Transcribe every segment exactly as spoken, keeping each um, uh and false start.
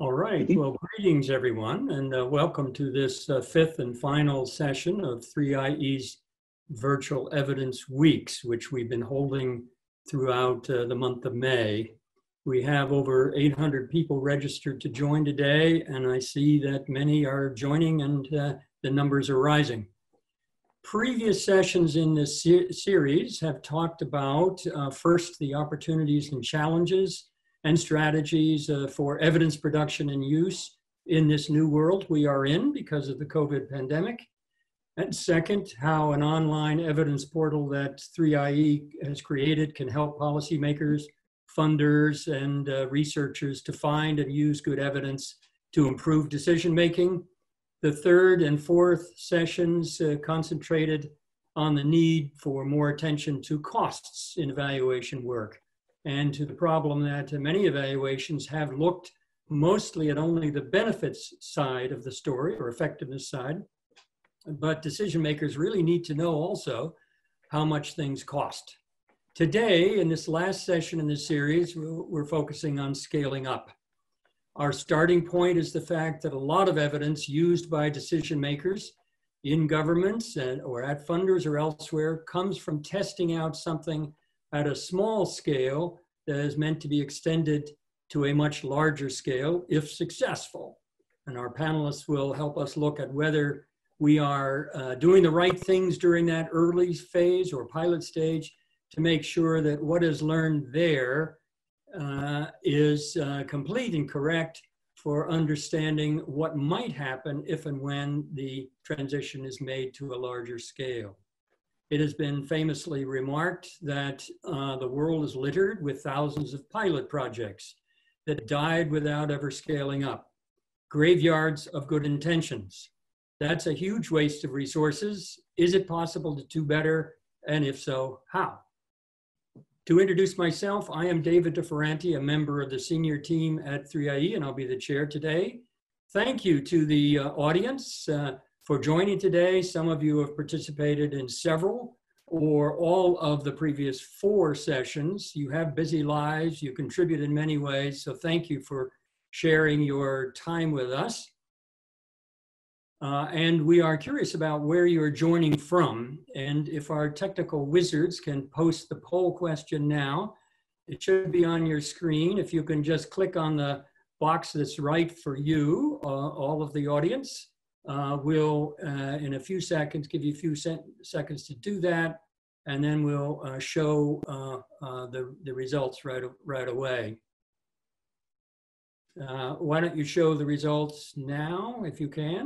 All right, well, greetings everyone, and uh, welcome to this uh, fifth and final session of three I E's Virtual Evidence Weeks, which we've been holding throughout uh, the month of May. We have over eight hundred people registered to join today, and I see that many are joining and uh, the numbers are rising. Previous sessions in this se series have talked about uh, first the opportunities and challenges and strategies uh, for evidence production and use in this new world we are in because of the COVID pandemic. And second, how an online evidence portal that three I E has created can help policymakers, funders, and uh, researchers to find and use good evidence to improve decision-making. The third and fourth sessions uh, concentrated on the need for more attention to costs in evaluation work, and to the problem that many evaluations have looked mostly at only the benefits side of the story or effectiveness side, but decision makers really need to know also how much things cost. Today, in this last session in this series, we're focusing on scaling up. Our starting point is the fact that a lot of evidence used by decision makers in governments and, or at funders or elsewhere comes from testing out something at a small scale that is meant to be extended to a much larger scale if successful. And our panelists will help us look at whether we are uh, doing the right things during that early phase or pilot stage to make sure that what is learned there uh, is uh, complete and correct for understanding what might happen if and when the transition is made to a larger scale. It has been famously remarked that uh, the world is littered with thousands of pilot projects that died without ever scaling up. Graveyards of good intentions. That's a huge waste of resources. Is it possible to do better? And if so, how? To introduce myself, I am David De Ferranti, a member of the senior team at three I E, and I'll be the chair today. Thank you to the uh, audience. Uh, For joining today, some of you have participated in several or all of the previous four sessions. You have busy lives, you contribute in many ways, so thank you for sharing your time with us. Uh, and we are curious about where you're joining from, and if our technical wizards can post the poll question now. It should be on your screen. If you can just click on the box that's right for you, uh, all of the audience. Uh, we'll, uh, in a few seconds, give you a few se seconds to do that, and then we'll uh, show uh, uh, the, the results right, right away. Uh, why don't you show the results now, if you can?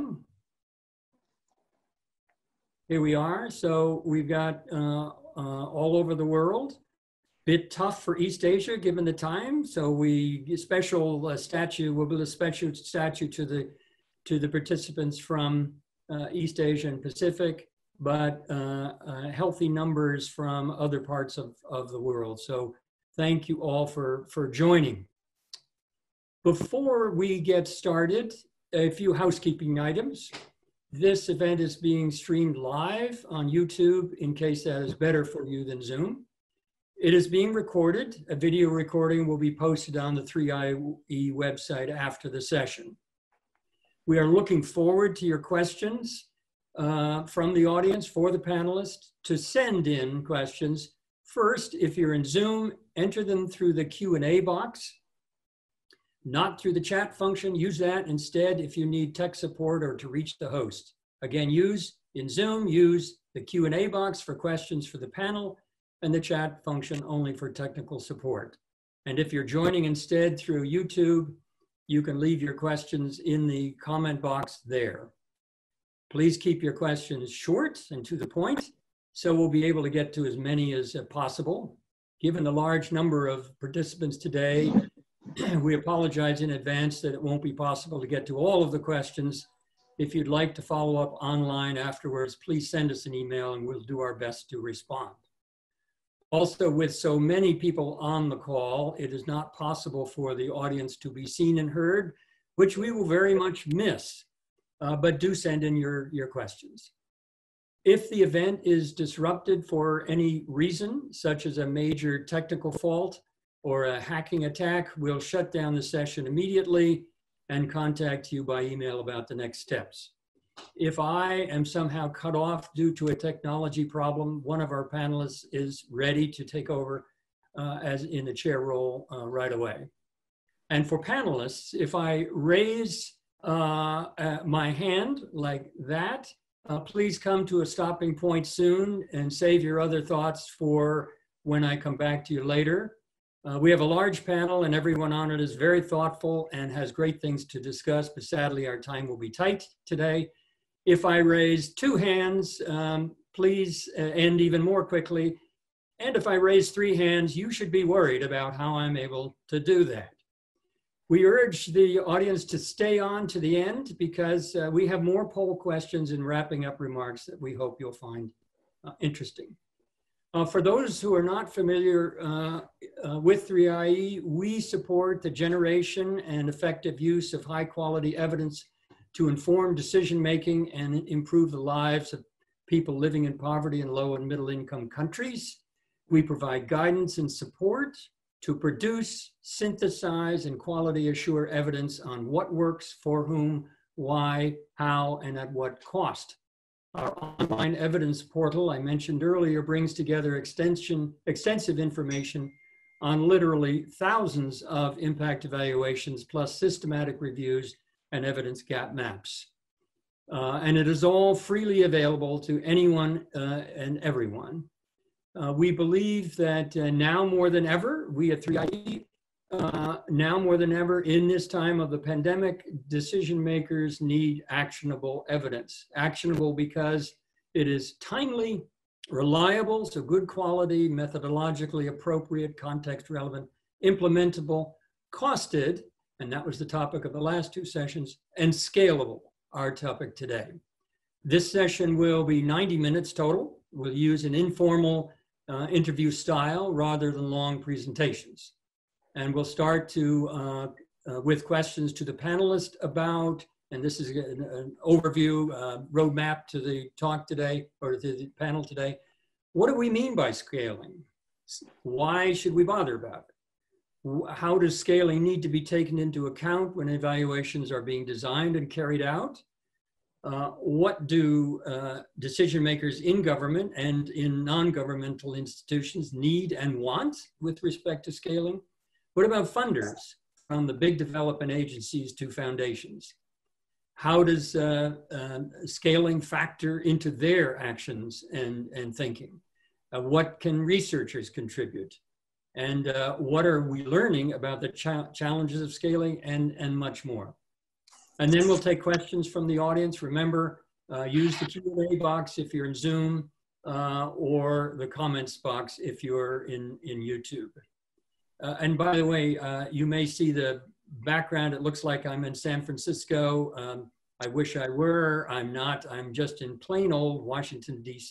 Here we are. So we've got uh, uh, all over the world. Bit tough for East Asia, given the time. So we special uh, statue, we'll build a special statue to the to the participants from uh, East Asia and Pacific, but uh, uh, healthy numbers from other parts of, of the world. So thank you all for, for joining. Before we get started, a few housekeeping items. This event is being streamed live on YouTube in case that is better for you than Zoom. It is being recorded. A video recording will be posted on the three I E website after the session. We are looking forward to your questions uh, from the audience for the panelists. To send in questions, first, if you're in Zoom, enter them through the Q and A box, not through the chat function. Use that instead if you need tech support or to reach the host. Again, use in Zoom, use the Q and A box for questions for the panel and the chat function only for technical support. And if you're joining instead through YouTube, you can leave your questions in the comment box there. Please keep your questions short and to the point, so we'll be able to get to as many as possible. Given the large number of participants today, we apologize in advance that it won't be possible to get to all of the questions. If you'd like to follow up online afterwards, please send us an email and we'll do our best to respond. Also, with so many people on the call, it is not possible for the audience to be seen and heard, which we will very much miss, uh, but do send in your, your questions. If the event is disrupted for any reason, such as a major technical fault or a hacking attack, we'll shut down the session immediately and contact you by email about the next steps. If I am somehow cut off due to a technology problem, one of our panelists is ready to take over uh, as in the chair role uh, right away. And for panelists, if I raise uh, uh, my hand like that, uh, please come to a stopping point soon and save your other thoughts for when I come back to you later. Uh, we have a large panel and everyone on it is very thoughtful and has great things to discuss, but sadly our time will be tight today. If I raise two hands, um, please uh, end even more quickly. And if I raise three hands, you should be worried about how I'm able to do that. We urge the audience to stay on to the end because uh, we have more poll questions and wrapping up remarks that we hope you'll find uh, interesting. Uh, for those who are not familiar uh, uh, with three I E, we support the generation and effective use of high quality evidence to inform decision making and improve the lives of people living in poverty in low and middle income countries. We provide guidance and support to produce, synthesize, and quality assure evidence on what works, for whom, why, how, and at what cost. Our online evidence portal I mentioned earlier brings together extension, extensive information on literally thousands of impact evaluations, plus systematic reviews and evidence gap maps. Uh, and it is all freely available to anyone uh, and everyone. Uh, we believe that uh, now more than ever, we at three I E, uh, now more than ever in this time of the pandemic, decision makers need actionable evidence. Actionable because it is timely, reliable, so good quality, methodologically appropriate, context relevant, implementable, costed, and that was the topic of the last two sessions, and scalable, our topic today. This session will be ninety minutes total. We'll use an informal Uh, interview style rather than long presentations. And we'll start to, uh, uh, with questions to the panelists about, and this is an, an overview uh, roadmap to the talk today, or to the panel today. What do we mean by scaling? Why should we bother about it? How does scaling need to be taken into account when evaluations are being designed and carried out? Uh, what do uh, decision makers in government and in non-governmental institutions need and want with respect to scaling? What about funders, from the big development agencies to foundations? How does uh, uh, scaling factor into their actions and, and thinking? Uh, what can researchers contribute? And uh, what are we learning about the cha- challenges of scaling and, and much more? And then we'll take questions from the audience. Remember, uh, use the Q and A box if you're in Zoom uh, or the comments box if you're in, in YouTube. Uh, and by the way, uh, you may see the background. It looks like I'm in San Francisco. Um, I wish I were. I'm not. I'm just in plain old Washington, D C.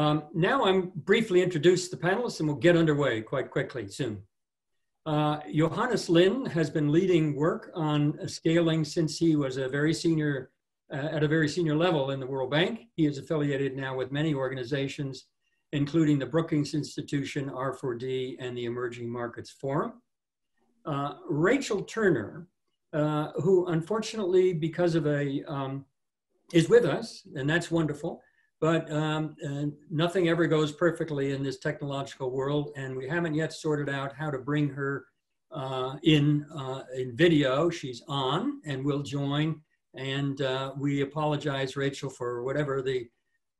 Um, now I'm briefly introduce the panelists and we'll get underway quite quickly soon. Uh, Johannes Linn has been leading work on scaling since he was a very senior, uh, at a very senior level in the World Bank. He is affiliated now with many organizations, including the Brookings Institution, R four D, and the Emerging Markets Forum. Uh, Rachel Turner, uh, who unfortunately, because of a, um, is with us, and that's wonderful, but um, and nothing ever goes perfectly in this technological world, and we haven't yet sorted out how to bring her uh, in, uh, in video. She's on and will join, and uh, we apologize, Rachel, for whatever the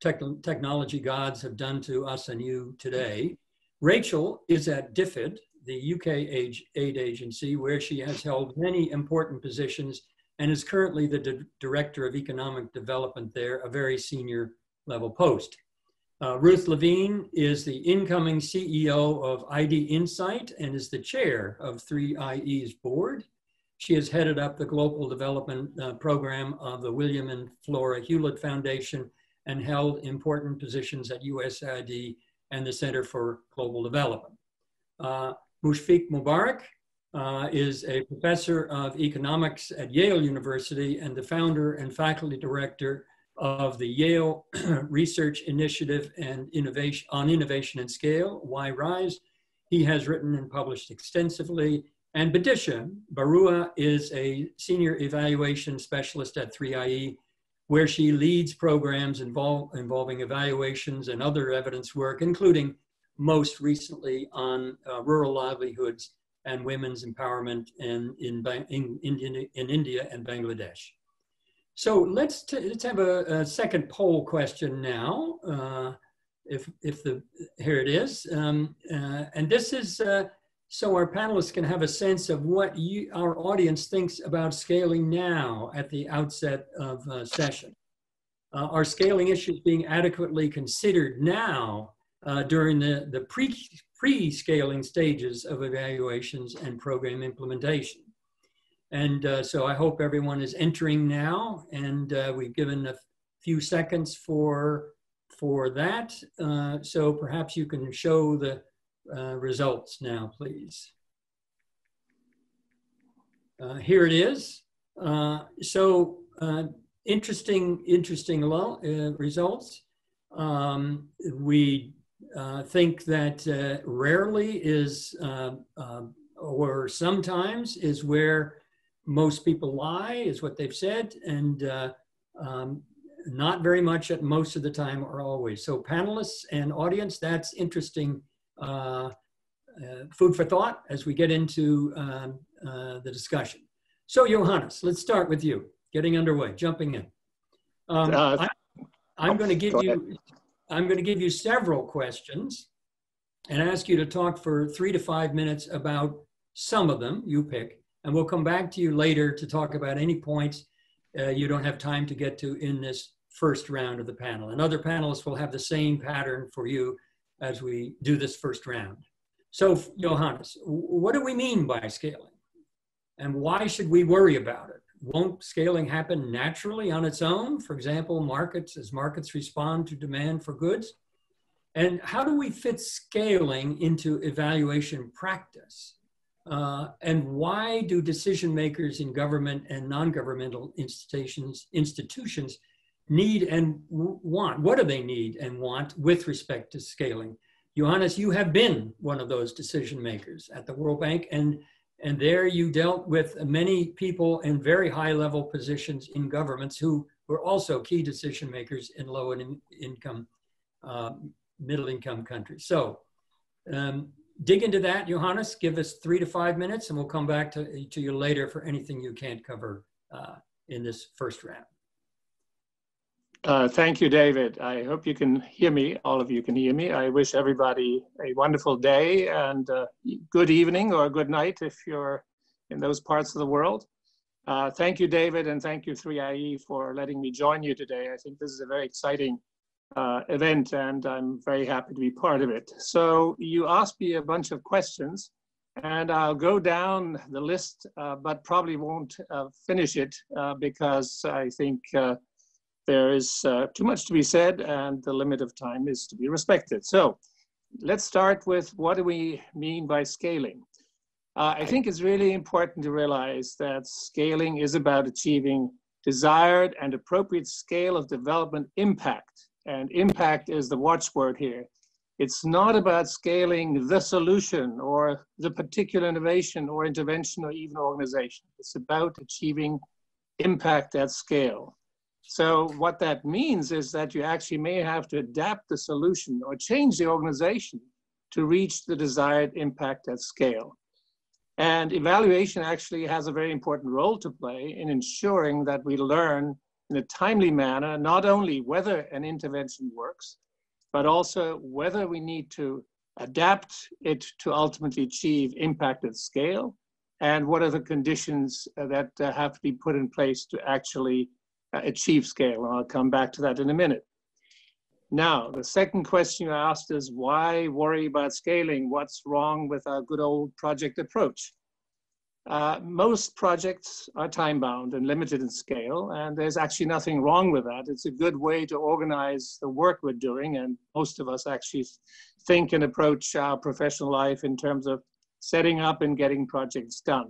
tech technology gods have done to us and you today. Rachel is at D F I D, the U K aid agency, where she has held many important positions and is currently the di Director of Economic Development there, a very senior level post. Uh, Ruth Levine is the incoming C E O of IDinsight and is the chair of three I E's board. She has headed up the global development uh, program of the William and Flora Hewlett Foundation and held important positions at U S A I D and the Center for Global Development. Uh, Mushfiq Mubarak uh, is a professor of economics at Yale University and the founder and faculty director of the Yale Research Initiative and Innovation on Innovation and Scale, why RISE. He has written and published extensively And Bidisha Barooah is a senior evaluation specialist at three I E, where she leads programs involve, involving evaluations and other evidence work, including most recently on uh, rural livelihoods and women's empowerment in, in, in, in, in India and Bangladesh. So let's, t let's have a, a second poll question now. Uh, if, if the, here it is. Um, uh, and this is, uh, so our panelists can have a sense of what you, our audience thinks about scaling now at the outset of a session. Uh, are scaling issues being adequately considered now uh, during the, the pre, pre-scaling stages of evaluations and program implementation? And uh, so I hope everyone is entering now, and uh, we've given a few seconds for, for that. Uh, so perhaps you can show the Uh, results now, please. Uh, here it is. Uh, so uh, interesting, interesting lo uh, results. Um, we uh, think that uh, rarely is, uh, uh, or sometimes is where most people lie, is what they've said, and uh, um, not very much at most of the time or always. So panelists and audience, that's interesting. Uh, uh, food for thought as we get into um, uh, the discussion. So Johannes, let's start with you, getting underway, jumping in. Um, uh, I, I'm going to give you, I'm going to give you several questions and ask you to talk for three to five minutes about some of them, you pick, and we'll come back to you later to talk about any points uh, you don't have time to get to in this first round of the panel. And other panelists will have the same pattern for you as we do this first round. So Johannes, what do we mean by scaling? And why should we worry about it? Won't scaling happen naturally on its own? For example, markets, as markets respond to demand for goods? And how do we fit scaling into evaluation practice? Uh, and why do decision makers in government and non-governmental institutions, institutions need and want, what do they need and want with respect to scaling? Johannes, you have been one of those decision makers at the World Bank, and, and there you dealt with many people in very high level positions in governments who were also key decision makers in low and income, uh, middle income countries. So um, dig into that, Johannes, give us three to five minutes and we'll come back to, to you later for anything you can't cover uh, in this first round. Uh, thank you, David. I hope you can hear me. All of you can hear me. I wish everybody a wonderful day and uh, good evening or good night if you're in those parts of the world. Uh, thank you, David, and thank you, three I E, for letting me join you today. I think this is a very exciting uh, event, and I'm very happy to be part of it. So you asked me a bunch of questions, and I'll go down the list, uh, but probably won't uh, finish it uh, because I think uh, there is uh, too much to be said, and the limit of time is to be respected. So let's start with, what do we mean by scaling? Uh, I think it's really important to realize that scaling is about achieving desired and appropriate scale of development impact. And impact is the watchword here. It's not about scaling the solution or the particular innovation or intervention or even organization. It's about achieving impact at scale. So what that means is that you actually may have to adapt the solution or change the organization to reach the desired impact at scale. And evaluation actually has a very important role to play in ensuring that we learn in a timely manner, not only whether an intervention works, but also whether we need to adapt it to ultimately achieve impact at scale, and what are the conditions that have to be put in place to actually achieve scale, and I'll come back to that in a minute. Now, the second question you asked is, why worry about scaling? What's wrong with our good old project approach? Uh, most projects are time-bound and limited in scale, and there's actually nothing wrong with that. It's a good way to organize the work we're doing, and most of us actually think and approach our professional life in terms of setting up and getting projects done.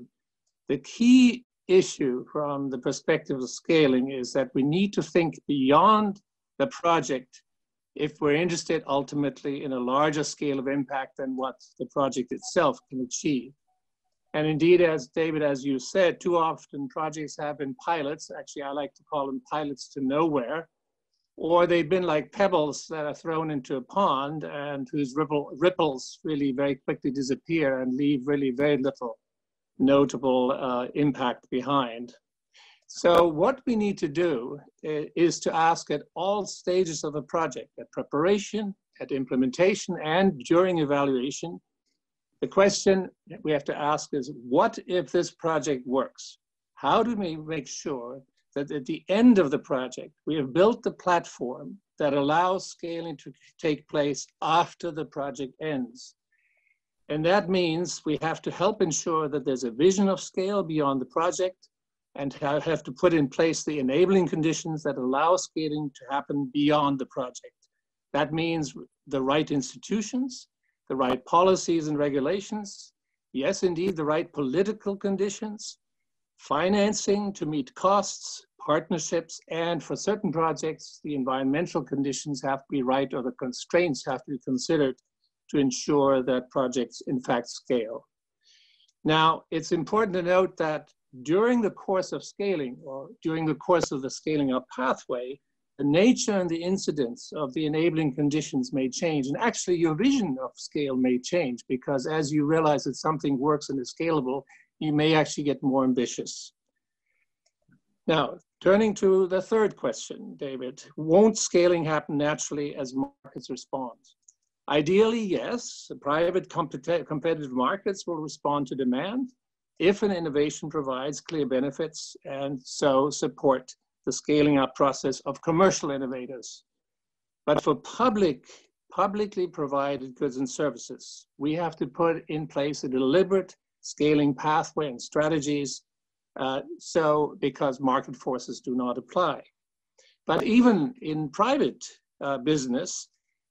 The key issue from the perspective of scaling is that we need to think beyond the project if we're interested ultimately in a larger scale of impact than what the project itself can achieve. And indeed, as David, as you said, too often projects have been pilots. Actually, I like to call them pilots to nowhere, or they've been like pebbles that are thrown into a pond and whose ripple, ripples really very quickly disappear and leave really very little notable uh, impact behind. So what we need to do is to ask at all stages of a project, at preparation, at implementation, and during evaluation, the question that we have to ask is, what if this project works? How do we make sure that at the end of the project, we have built the platform that allows scaling to take place after the project ends? And that means we have to help ensure that there's a vision of scale beyond the project, and have to put in place the enabling conditions that allow scaling to happen beyond the project. That means the right institutions, the right policies and regulations, yes, indeed, the right political conditions, financing to meet costs, partnerships, and for certain projects, the environmental conditions have to be right, or the constraints have to be considered to ensure that projects in fact scale. Now, it's important to note that during the course of scaling, or during the course of the scaling up pathway, the nature and the incidence of the enabling conditions may change. And actually your vision of scale may change, because as you realize that something works and is scalable, you may actually get more ambitious. Now, turning to the third question, David, won't scaling happen naturally as markets respond? Ideally, yes, the private compet- competitive markets will respond to demand if an innovation provides clear benefits and so support the scaling up process of commercial innovators. But for public, publicly provided goods and services, we have to put in place a deliberate scaling pathway and strategies, uh, so because market forces do not apply. But even in private uh, business,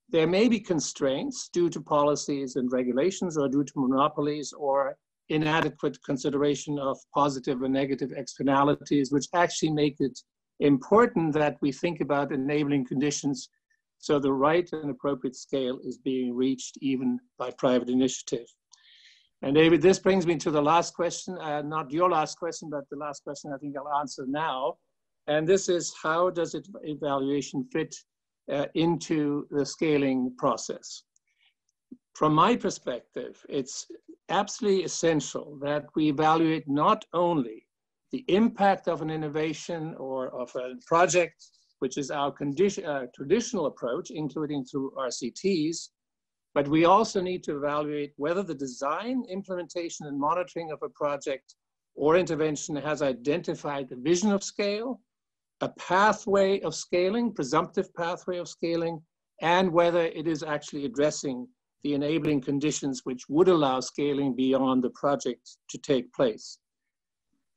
there may be constraints due to policies and regulations, or due to monopolies, or inadequate consideration of positive and negative externalities, which actually make it important that we think about enabling conditions so the right and appropriate scale is being reached even by private initiative. And David, this brings me to the last question, uh, not your last question, but the last question I think I'll answer now. And this is, how does it evaluation fit uh, into the scaling process? From my perspective, it's absolutely essential that we evaluate not only the impact of an innovation or of a project, which is our condition, uh, traditional approach, including through R C Ts, but we also need to evaluate whether the design, implementation, and monitoring of a project or intervention has identified the vision of scale, a pathway of scaling, presumptive pathway of scaling, and whether it is actually addressing the enabling conditions which would allow scaling beyond the project to take place.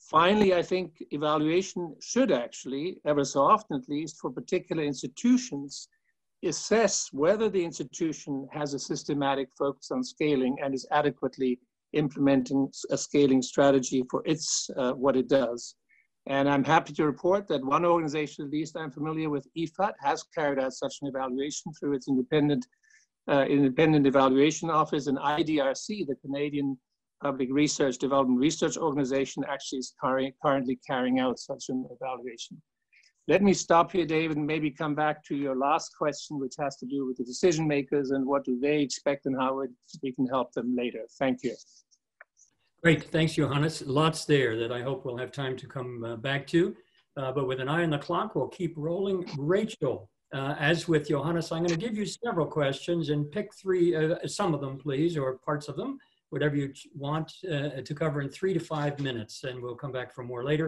Finally, I think evaluation should actually, ever so often at least, for particular institutions, assess whether the institution has a systematic focus on scaling and is adequately implementing a scaling strategy for its, uh, what it does. And I'm happy to report that one organization, at least I'm familiar with, E FAT, has carried out such an evaluation through its independent Uh, Independent Evaluation Office, and I D R C, the Canadian Public Research Development Research Organization, actually is carry, currently carrying out such an evaluation. Let me stop here, David, and maybe come back to your last question, which has to do with the decision makers and what do they expect and how it, we can help them later. Thank you. Great, thanks, Johannes. Lots there that I hope we'll have time to come uh, back to, uh, but with an eye on the clock, we'll keep rolling. Rachel. Uh, as with Johannes, I'm going to give you several questions and pick three, uh, some of them, please, or parts of them, whatever you want uh, to cover in three to five minutes, and we'll come back for more later.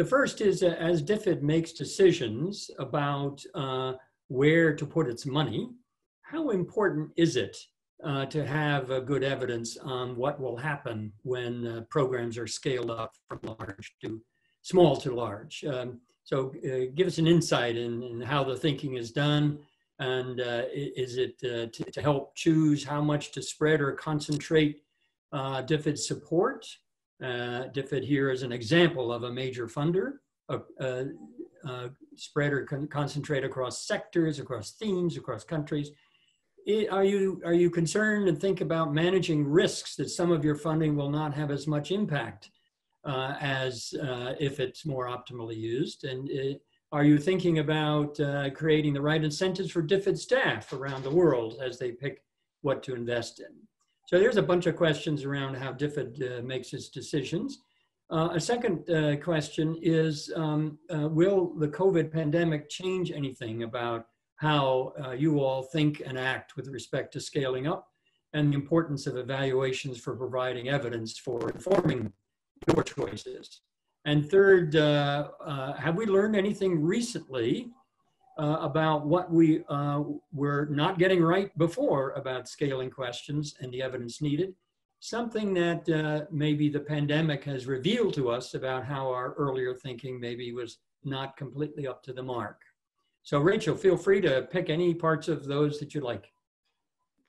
The first is, uh, as D F I D makes decisions about uh, where to put its money, how important is it uh, to have uh, good evidence on what will happen when uh, programs are scaled up from large to small to large? Um, So uh, give us an insight in, in how the thinking is done, and uh, is it uh, to help choose how much to spread or concentrate uh, D F I D support? Uh, D F I D here is an example of a major funder, uh, uh, uh, spread or con concentrate across sectors, across themes, across countries. are you, are you concerned and think about managing risks that some of your funding will not have as much impact uh, as uh, if it's more optimally used? And uh, are you thinking about uh, creating the right incentives for D F I D staff around the world as they pick what to invest in? So there's a bunch of questions around how D F I D uh, makes its decisions. Uh, a second uh, question is, um, uh, will the COVID pandemic change anything about how uh, you all think and act with respect to scaling up and the importance of evaluations for providing evidence for informing your choices? And third, uh, uh, have we learned anything recently uh, about what we uh, were not getting right before about scaling questions and the evidence needed? Something that uh, maybe the pandemic has revealed to us about how our earlier thinking maybe was not completely up to the mark. So Rachel, feel free to pick any parts of those that you like.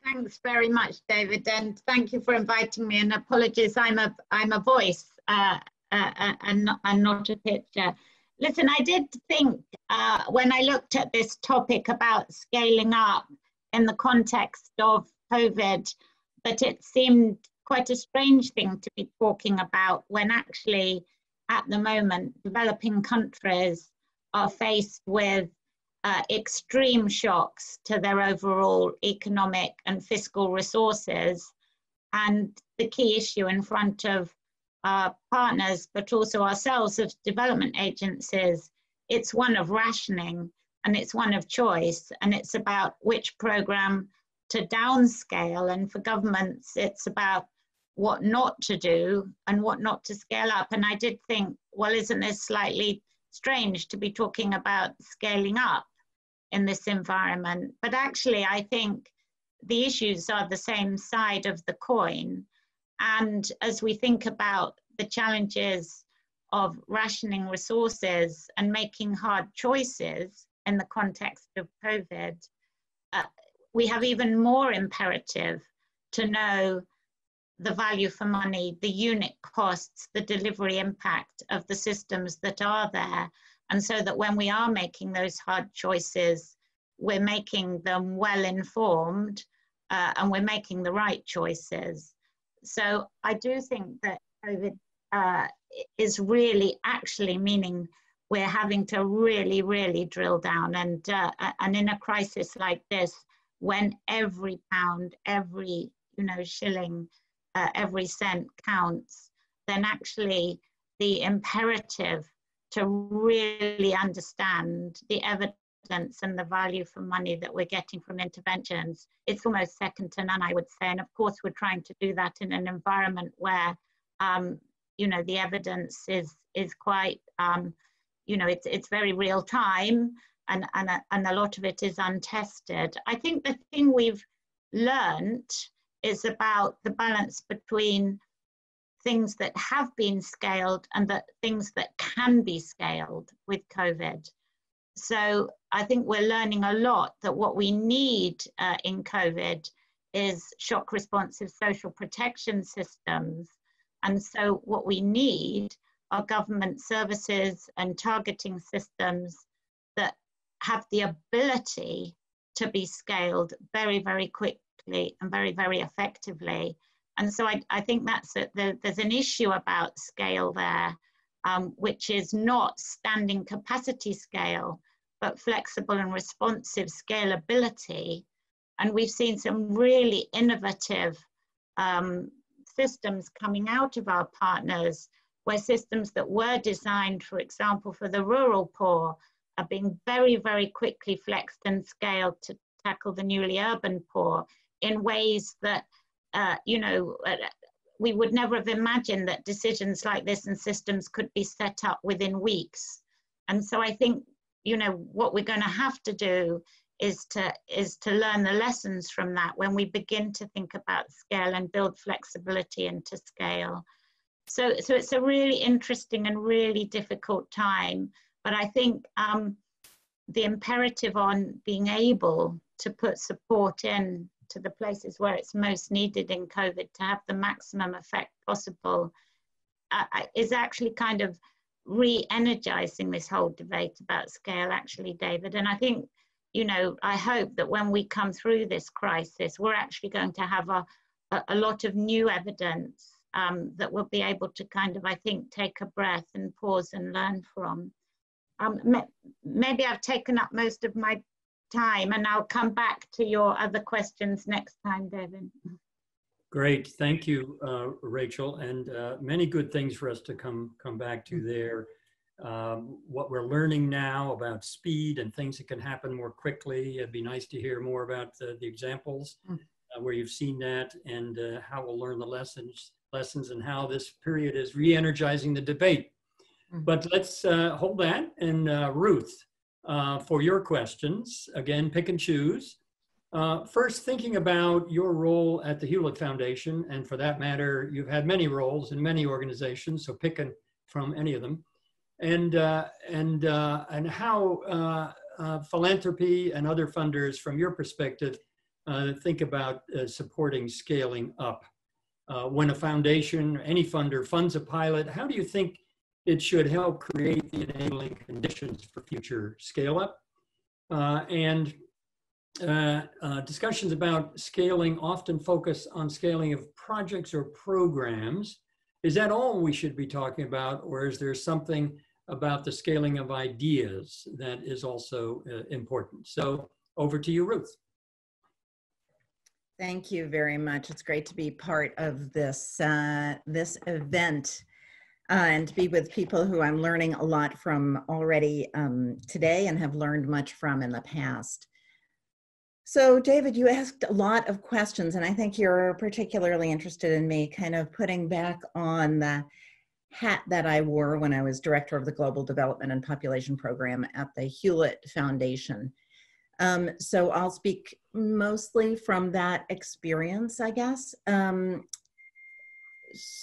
Thanks very much, David, and thank you for inviting me, and apologies, I'm a, I'm a voice uh, uh, and, not, and not a picture. Listen, I did think uh, when I looked at this topic about scaling up in the context of COVID, that it seemed quite a strange thing to be talking about when actually at the moment developing countries are faced with uh, extreme shocks to their overall economic and fiscal resources, and the key issue in front of our partners but also ourselves as development agencies, it's one of rationing and it's one of choice, and it's about which program to downscale, and for governments it's about what not to do and what not to scale up. And I did think, well, isn't this slightly strange to be talking about scaling up in this environment? But actually I think the issues are the same side of the coin, and as we think about the challenges of rationing resources and making hard choices in the context of COVID, uh, we have even more imperative to know the value for money, the unit costs, the delivery impact of the systems that are there. And so that when we are making those hard choices, we're making them well-informed uh, and we're making the right choices. So I do think that COVID uh, is really actually meaning we're having to really, really drill down. And, uh, and in a crisis like this, when every pound, every you know shilling, uh, every cent counts, then actually the imperative to really understand the evidence and the value for money that we're getting from interventions, it's almost second to none, I would say. And of course, we're trying to do that in an environment where um, you know the evidence is is quite um, you know it's it's very real time. And, and, a, and a lot of it is untested. I think the thing we've learned is about the balance between things that have been scaled and the things that can be scaled with COVID. So I think we're learning a lot that what we need uh, in COVID is shock responsive social protection systems. And so what we need are government services and targeting systems that have the ability to be scaled very, very quickly and very, very effectively. And so I, I think that's a, the, there's an issue about scale there, um, which is not standing capacity scale, but flexible and responsive scalability. And we've seen some really innovative um, systems coming out of our partners, where systems that were designed, for example, for the rural poor, are being very, very quickly flexed and scaled to tackle the newly urban poor in ways that, uh, you know, we would never have imagined that decisions like this and systems could be set up within weeks. And so I think, you know, what we're going to have to do is to, is to learn the lessons from that when we begin to think about scale and build flexibility into scale. So, so it's a really interesting and really difficult time. But I think um, the imperative on being able to put support in to the places where it's most needed in COVID to have the maximum effect possible uh, is actually kind of re-energizing this whole debate about scale, actually, David. And I think you know, I hope that when we come through this crisis, we're actually going to have a, a, a lot of new evidence um, that we'll be able to kind of, I think, take a breath and pause and learn from. Um, maybe I've taken up most of my time, and I'll come back to your other questions next time, David. Great, thank you, uh, Rachel, and uh, many good things for us to come, come back to there. Um, what we're learning now about speed and things that can happen more quickly, it'd be nice to hear more about the, the examples uh, where you've seen that, and uh, how we'll learn the lessons, lessons and how this period is re-energizing the debate. But let's uh, hold that, and uh, Ruth, uh, for your questions, again, pick and choose. Uh, first, thinking about your role at the Hewlett Foundation, and for that matter, you've had many roles in many organizations, so pick an, from any of them, and, uh, and, uh, and how uh, uh, philanthropy and other funders, from your perspective, uh, think about uh, supporting scaling up. Uh, when a foundation or any funder funds a pilot, how do you think it should help create the enabling conditions for future scale up? Uh, and Uh, uh, discussions about scaling often focus on scaling of projects or programs. Is that all we should be talking about, or is there something about the scaling of ideas that is also uh, important? So over to you, Ruth. Thank you very much. It's great to be part of this, uh, this event. Uh, and to be with people who I'm learning a lot from already um, today and have learned much from in the past. So David, you asked a lot of questions, and I think you're particularly interested in me kind of putting back on the hat that I wore when I was director of the Global Development and Population Program at the Hewlett Foundation. Um, so I'll speak mostly from that experience, I guess. Um,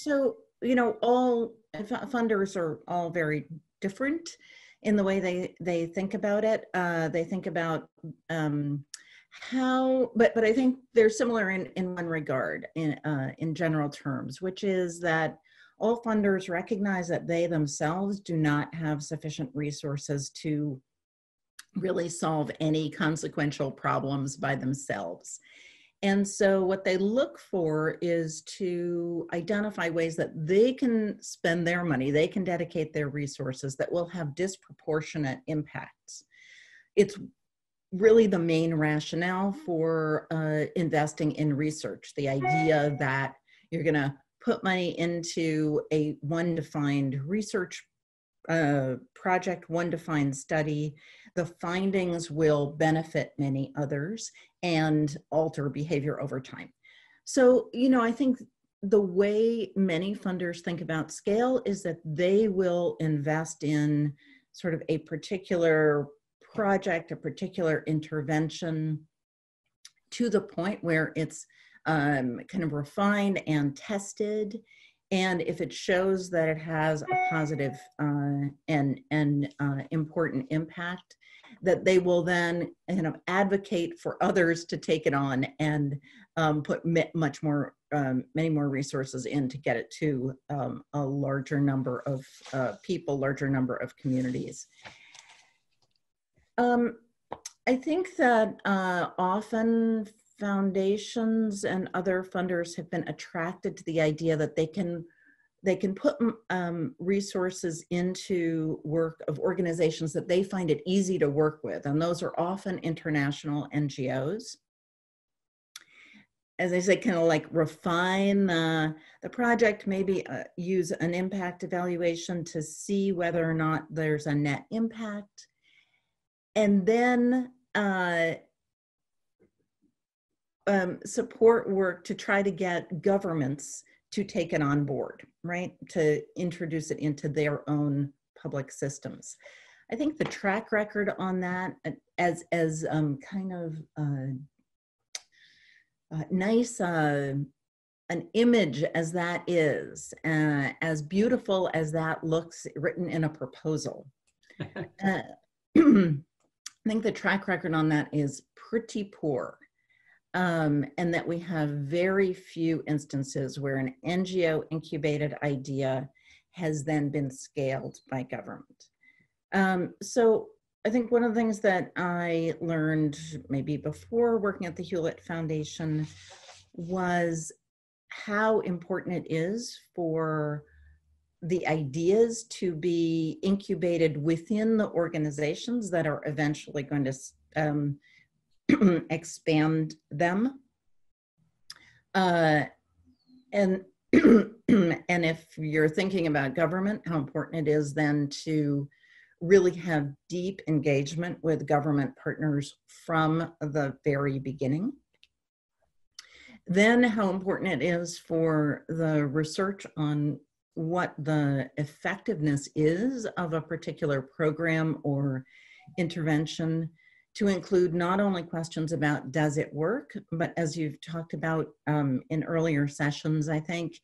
so, you know, all funders are all very different in the way they, they think about it. Uh, they think about, um, How, but, but I think they're similar in, in one regard, in, uh, in general terms, which is that all funders recognize that they themselves do not have sufficient resources to really solve any consequential problems by themselves. And so what they look for is to identify ways that they can spend their money, they can dedicate their resources that will have disproportionate impacts. It's really the main rationale for uh, investing in research, the idea that you're going to put money into a one defined research uh, project, one defined study, the findings will benefit many others and alter behavior over time. So, you know, I think the way many funders think about scale is that they will invest in sort of a particular project, a particular intervention, to the point where it's um, kind of refined and tested. And if it shows that it has a positive uh, and, and uh, important impact, that they will then kind of advocate for others to take it on and um, put much more, um, many more resources in to get it to um, a larger number of uh, people, larger number of communities. Um, I think that uh, often foundations and other funders have been attracted to the idea that they can, they can put um, resources into work of organizations that they find it easy to work with, and those are often international N G Os. As I say, kind of like refine the, the project, maybe uh, use an impact evaluation to see whether or not there's a net impact. And then uh, um, support work to try to get governments to take it on board, right? To introduce it into their own public systems. I think the track record on that, as, as um, kind of uh, uh, nice uh, an image as that is, uh, as beautiful as that looks written in a proposal. Uh, I think the track record on that is pretty poor, um, and that we have very few instances where an N G O incubated idea has then been scaled by government. Um, so I think one of the things that I learned maybe before working at the Hewlett Foundation was how important it is for the ideas to be incubated within the organizations that are eventually going to um, expand them. Uh, and, and if you're thinking about government, how important it is then to really have deep engagement with government partners from the very beginning. Then how important it is for the research on what the effectiveness is of a particular program or intervention to include not only questions about does it work, but as you've talked about um, in earlier sessions, I think,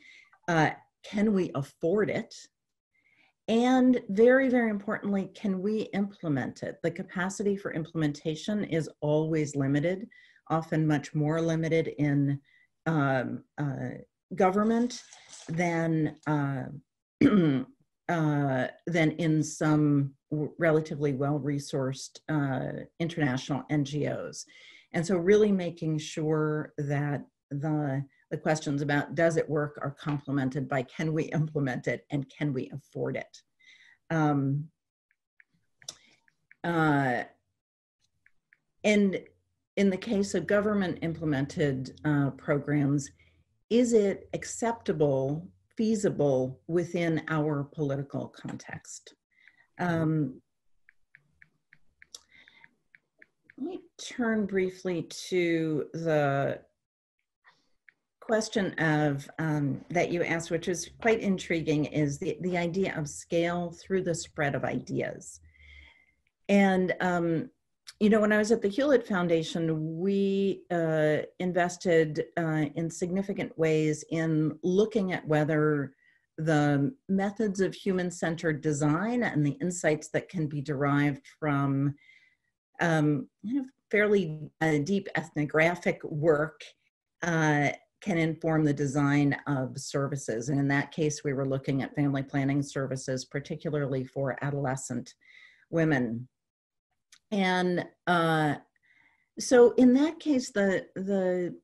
uh, can we afford it? And very, very importantly, can we implement it? The capacity for implementation is always limited, often much more limited in um, uh, government than, uh, uh, than in some relatively well-resourced uh, international N G Os. And so really making sure that the The questions about does it work are complemented by can we implement it and can we afford it? Um, uh, and in the case of government implemented uh, programs, is it acceptable, feasible within our political context? Um, let me turn briefly to the question of um, that you asked, which is quite intriguing, is the, the idea of scale through the spread of ideas. And, um, you know, when I was at the Hewlett Foundation, we uh, invested uh, in significant ways in looking at whether the methods of human-centered design and the insights that can be derived from um, you know, fairly uh, deep ethnographic work uh, can inform the design of services. And in that case, we were looking at family planning services, particularly for adolescent women. And uh, so in that case, the, the,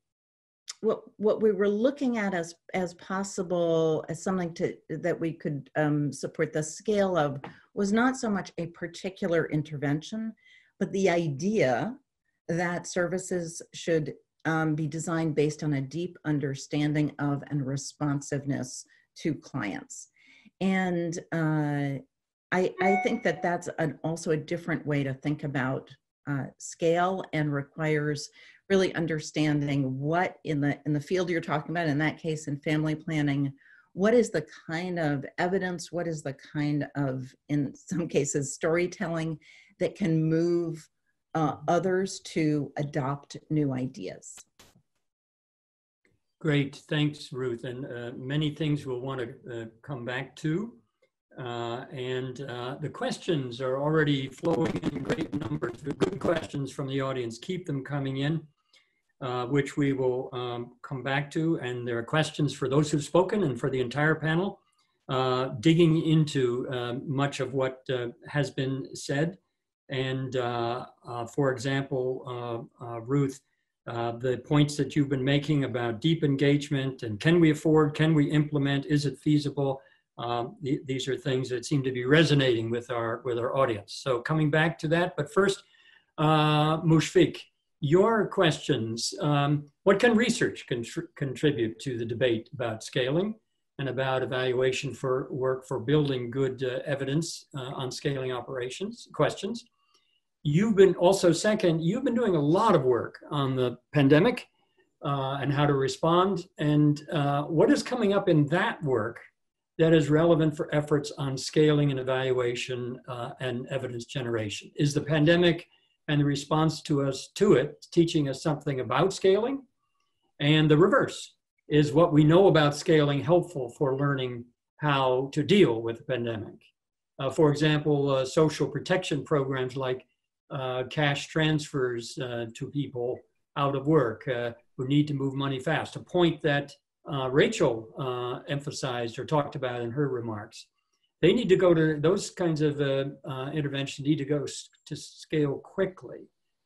what, what we were looking at as, as possible, as something to, that we could um, support the scale of was not so much a particular intervention, but the idea that services should Um, be designed based on a deep understanding of and responsiveness to clients. And uh, I, I think that that's an, also a different way to think about uh, scale and requires really understanding what in the, in the field you're talking about, in that case in family planning, what is the kind of evidence, what is the kind of, in some cases, storytelling that can move Uh, others to adopt new ideas. Great, thanks, Ruth. And uh, many things we'll want to uh, come back to. Uh, and uh, the questions are already flowing in great numbers. Good questions from the audience. Keep them coming in, uh, which we will um, come back to. And there are questions for those who've spoken and for the entire panel, uh, digging into uh, much of what uh, has been said. And uh, uh, for example, uh, uh, Ruth, uh, the points that you've been making about deep engagement and can we afford, can we implement, is it feasible? Uh, th these are things that seem to be resonating with our, with our audience. So coming back to that, but first, uh, Mushfiq, your questions, um, what can research contr contribute to the debate about scaling and about evaluation for work for building good uh, evidence uh, on scaling operations questions? You've been also second, you've been doing a lot of work on the pandemic uh, and how to respond. And uh, what is coming up in that work that is relevant for efforts on scaling and evaluation uh, and evidence generation? Is the pandemic and the response to us to it teaching us something about scaling? And the reverse, is what we know about scaling helpful for learning how to deal with the pandemic? Uh, for example, uh, social protection programs like Uh, cash transfers uh, to people out of work uh, who need to move money fast, a point that uh, Rachel uh, emphasized or talked about in her remarks. They need to go to, those kinds of uh, uh, interventions need to go to scale quickly.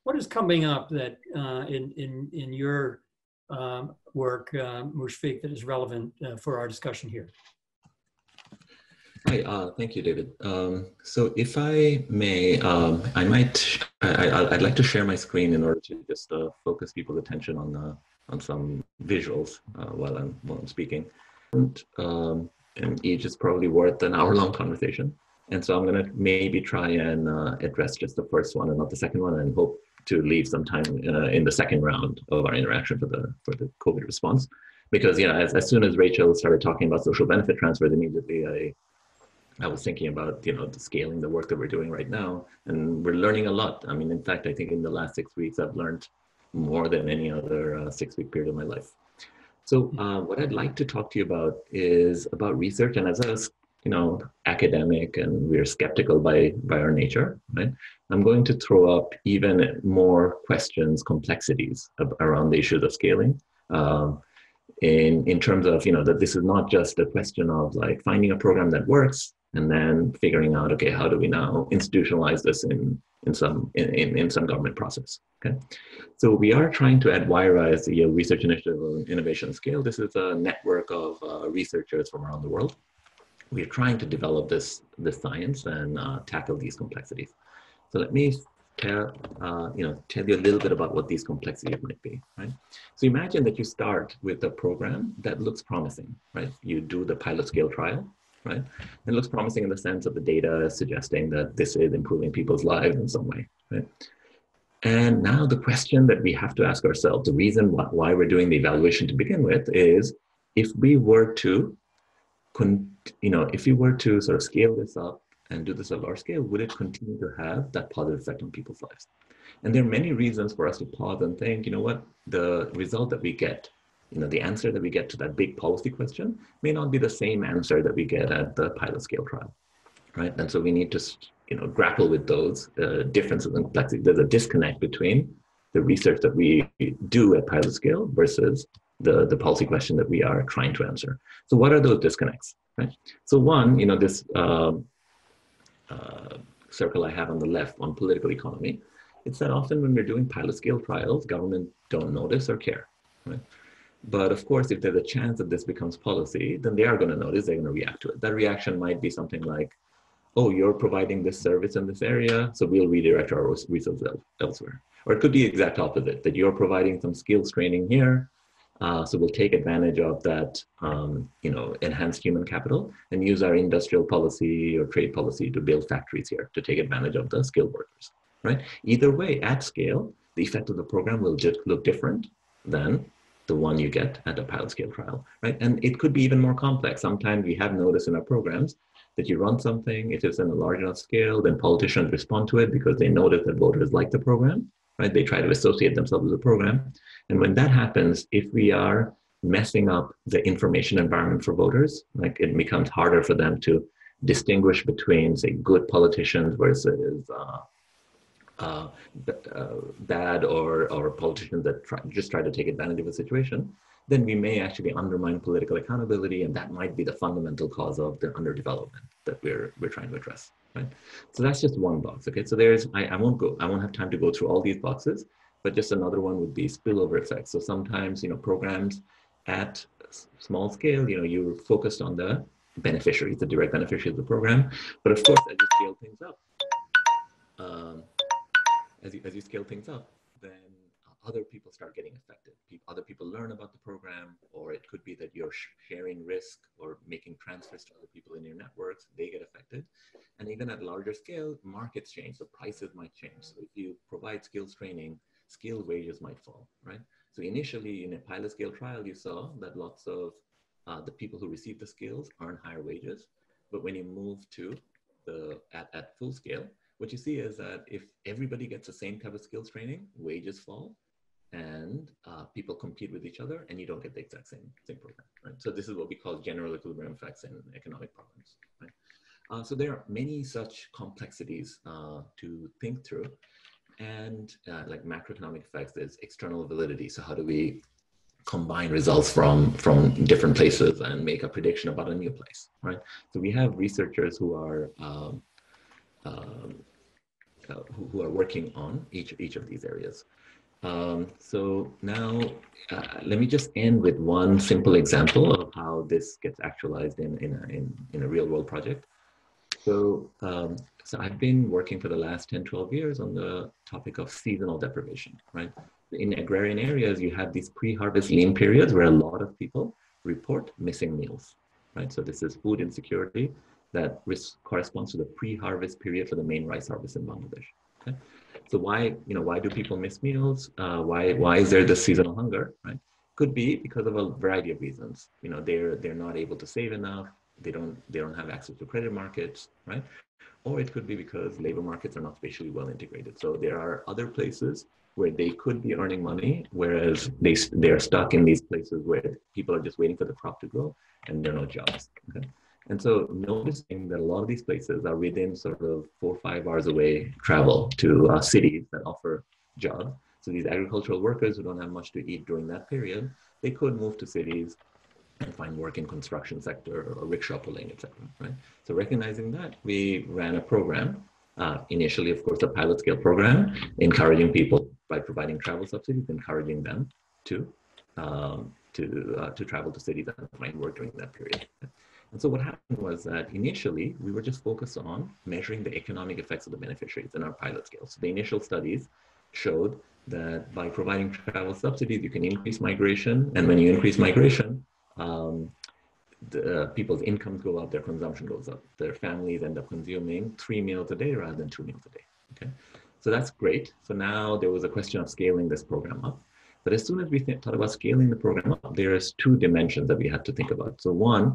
What is coming up that uh, in, in, in your um, work, uh, Mushfiq, that is relevant uh, for our discussion here? Hi, uh, thank you, David. Um, so if I may, um, I might, I, I, I'd like to share my screen in order to just uh, focus people's attention on, uh, on some visuals uh, while, I'm, while I'm speaking. And, um, and each is probably worth an hour-long conversation. And so I'm gonna maybe try and uh, address just the first one and not the second one, and hope to leave some time uh, in the second round of our interaction for the, for the COVID response. Because yeah, as, as soon as Rachel started talking about social benefit transfers, immediately I, I was thinking about, you know, the scaling the work that we're doing right now, and we're learning a lot. I mean, in fact, I think in the last six weeks, I've learned more than any other uh, six-week period of my life. So uh, what I'd like to talk to you about is about research, and as I was, you know, academic and we're skeptical by, by our nature, right? I'm going to throw up even more questions, complexities of, around the issues of scaling. Um, in, in terms of, you know, that this is not just a question of like finding a program that works and then figuring out, okay, how do we now institutionalize this in, in some in, in, in some government process, okay? So we are trying to at Y RISE, the Research Initiative on Innovation Scale. This is a network of uh, researchers from around the world. We're trying to develop this, this science and uh, tackle these complexities. So let me tell, uh, you know, tell you a little bit about what these complexities might be, right? So imagine that you start with a program that looks promising, right? You do the pilot scale trial, right? It looks promising in the sense of the data suggesting that this is improving people's lives in some way, right? And now the question that we have to ask ourselves, the reason why we're doing the evaluation to begin with, is if we were to, you know, if we were to sort of scale this up and do this at large scale, would it continue to have that positive effect on people's lives? And there are many reasons for us to pause and think, you know what, the result that we get, you know, the answer that we get to that big policy question may not be the same answer that we get at the pilot scale trial, right? And so we need to, you know, grapple with those uh, differences and complexity. There's a disconnect between the research that we do at pilot scale versus the, the policy question that we are trying to answer. So what are those disconnects, right? So one, you know, this uh, uh, circle I have on the left on political economy, it's that often when we're doing pilot scale trials, government don't notice or care, right? But of course, if there's a chance that this becomes policy, then they are going to notice, they're going to react to it. That reaction might be something like, oh, you're providing this service in this area, so we'll redirect our resources elsewhere. Or it could be the exact opposite, that you're providing some skills training here, uh, so we'll take advantage of that um, you know, enhanced human capital and use our industrial policy or trade policy to build factories here to take advantage of the skilled workers, right? Either way, at scale, the effect of the program will just look different than the one you get at a pilot scale trial, right? And it could be even more complex. Sometimes we have noticed in our programs that you run something, it is in a large enough scale, then politicians respond to it because they notice that voters like the program, right? They try to associate themselves with the program. And when that happens, if we are messing up the information environment for voters, like it becomes harder for them to distinguish between, say, good politicians versus uh, Uh, uh, bad or, or politicians that try, just try to take advantage of a situation, then we may actually undermine political accountability, and that might be the fundamental cause of the underdevelopment that we're we're trying to address, right? So that's just one box, okay? So there's, I, I won't go, I won't have time to go through all these boxes, but just another one would be spillover effects. So sometimes, you know, programs at small scale, you know, you're focused on the beneficiaries, the direct beneficiaries of the program, but of course, as you scale things up, um, As you, as you scale things up, then other people start getting affected. People, other people learn about the program, or it could be that you're sharing risk or making transfers to other people in your networks, they get affected. And even at larger scale, markets change, so prices might change. So if you provide skills training, skill wages might fall, right? So initially in a pilot scale trial, you saw that lots of uh, the people who receive the skills earn higher wages. But when you move to the, at, at full scale, what you see is that if everybody gets the same type of skills training, wages fall, and uh, people compete with each other, and you don't get the exact same, same program, right? So this is what we call general equilibrium effects in economic problems, right? Uh, so there are many such complexities uh, to think through, and uh, like macroeconomic effects, there's external validity. So how do we combine results from, from different places and make a prediction about a new place, right? So we have researchers who are um, um, uh, who, who are working on each, each of these areas. Um, so now uh, let me just end with one simple example of how this gets actualized in, in, a, in, in a real world project. So, um, so I've been working for the last ten, twelve years on the topic of seasonal deprivation, right? In agrarian areas, you have these pre-harvest lean periods where a lot of people report missing meals, right? So this is food insecurity that corresponds to the pre-harvest period for the main rice harvest in Bangladesh. Okay? So why, you know, why do people miss meals? Uh, why, why is there this seasonal hunger, right? Could be because of a variety of reasons. You know, they're, they're not able to save enough. They don't, they don't have access to credit markets, right? Or it could be because labor markets are not spatially well integrated. So there are other places where they could be earning money, whereas they, they're stuck in these places where people are just waiting for the crop to grow and there are no jobs. Okay? And so noticing that a lot of these places are within sort of four or five hours away travel to uh, cities that offer jobs. So these agricultural workers who don't have much to eat during that period, they could move to cities and find work in construction sector or rickshaw pulling, et cetera, right? So recognizing that, we ran a program, uh, initially, of course, a pilot scale program, encouraging people by providing travel subsidies, encouraging them to, um, to, uh, to travel to cities and find work during that period. And so what happened was that initially, we were just focused on measuring the economic effects of the beneficiaries in our pilot scale. So the initial studies showed that by providing travel subsidies, you can increase migration. And when you increase migration, Um, the, uh, people's incomes go up, their consumption goes up. Their families end up consuming three meals a day rather than two meals a day, okay? So that's great. So now there was a question of scaling this program up. But as soon as we thought about scaling the program up, there's two dimensions that we had to think about. So one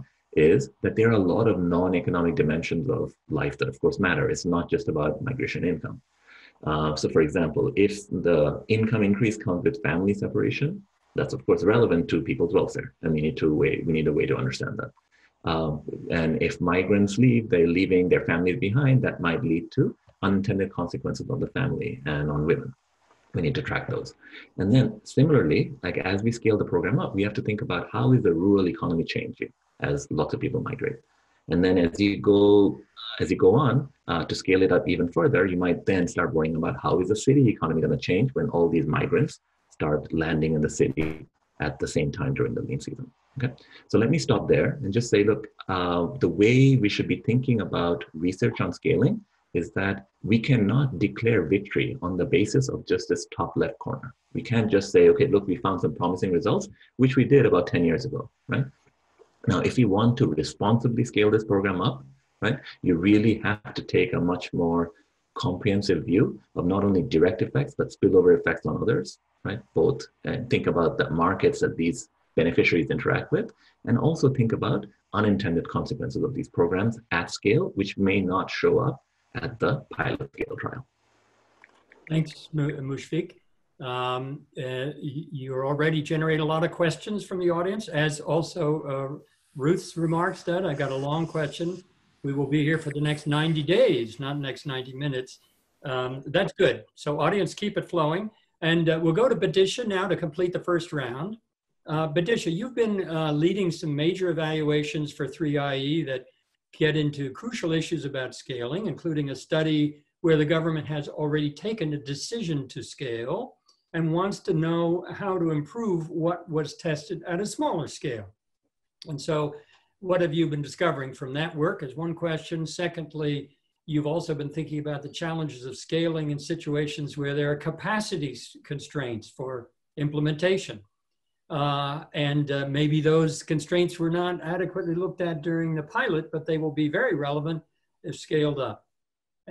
is that there are a lot of non-economic dimensions of life that of course matter. It's not just about migration income. Uh, so for example, if the income increase comes with family separation, that's of course relevant to people's welfare, and we need to way, we need a way to understand that. Um, and if migrants leave, they're leaving their families behind. That might lead to unintended consequences on the family and on women. We need to track those. And then similarly, like as we scale the program up, we have to think about how is the rural economy changing as lots of people migrate. And then as you go as you go on uh, to scale it up even further, you might then start worrying about how is the city economy going to change when all these migrants start landing in the city at the same time during the lean season. Okay, so let me stop there and just say, look, uh, the way we should be thinking about research on scaling is that we cannot declare victory on the basis of just this top left corner. We can't just say, okay, look, we found some promising results, which we did about ten years ago, right? Now, if you want to responsibly scale this program up, right, you really have to take a much more comprehensive view of not only direct effects, but spillover effects on others, right? Both, and think about the markets that these beneficiaries interact with, and also think about unintended consequences of these programs at scale, which may not show up at the pilot scale trial. Thanks, Mushfiq. Um, uh, you're already generating a lot of questions from the audience, as also uh, Ruth's remarks did. I got a long question. We will be here for the next ninety days, not next ninety minutes. Um, that's good. So audience, keep it flowing. And uh, we'll go to Bidisha now to complete the first round. Uh, Bidisha, you've been uh, leading some major evaluations for three I E that get into crucial issues about scaling, including a study where the government has already taken a decision to scale and wants to know how to improve what was tested at a smaller scale. And so what have you been discovering from that work is one question. Secondly, you've also been thinking about the challenges of scaling in situations where there are capacity constraints for implementation. Uh, and uh, maybe those constraints were not adequately looked at during the pilot, but they will be very relevant if scaled up.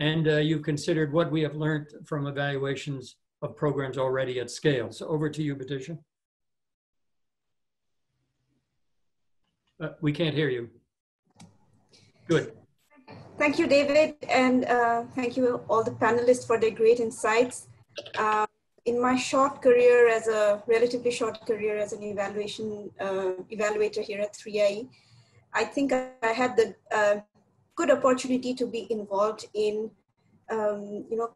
And uh, you've considered what we have learned from evaluations of programs already at scale. So over to you, Bidisha. Uh, we can't hear you. Good. Thank you, David, and uh, thank you all the panelists for their great insights. Uh, in my short career as a, relatively short career as an evaluation uh, evaluator here at three I E, I think I had the uh, good opportunity to be involved in, um, you know,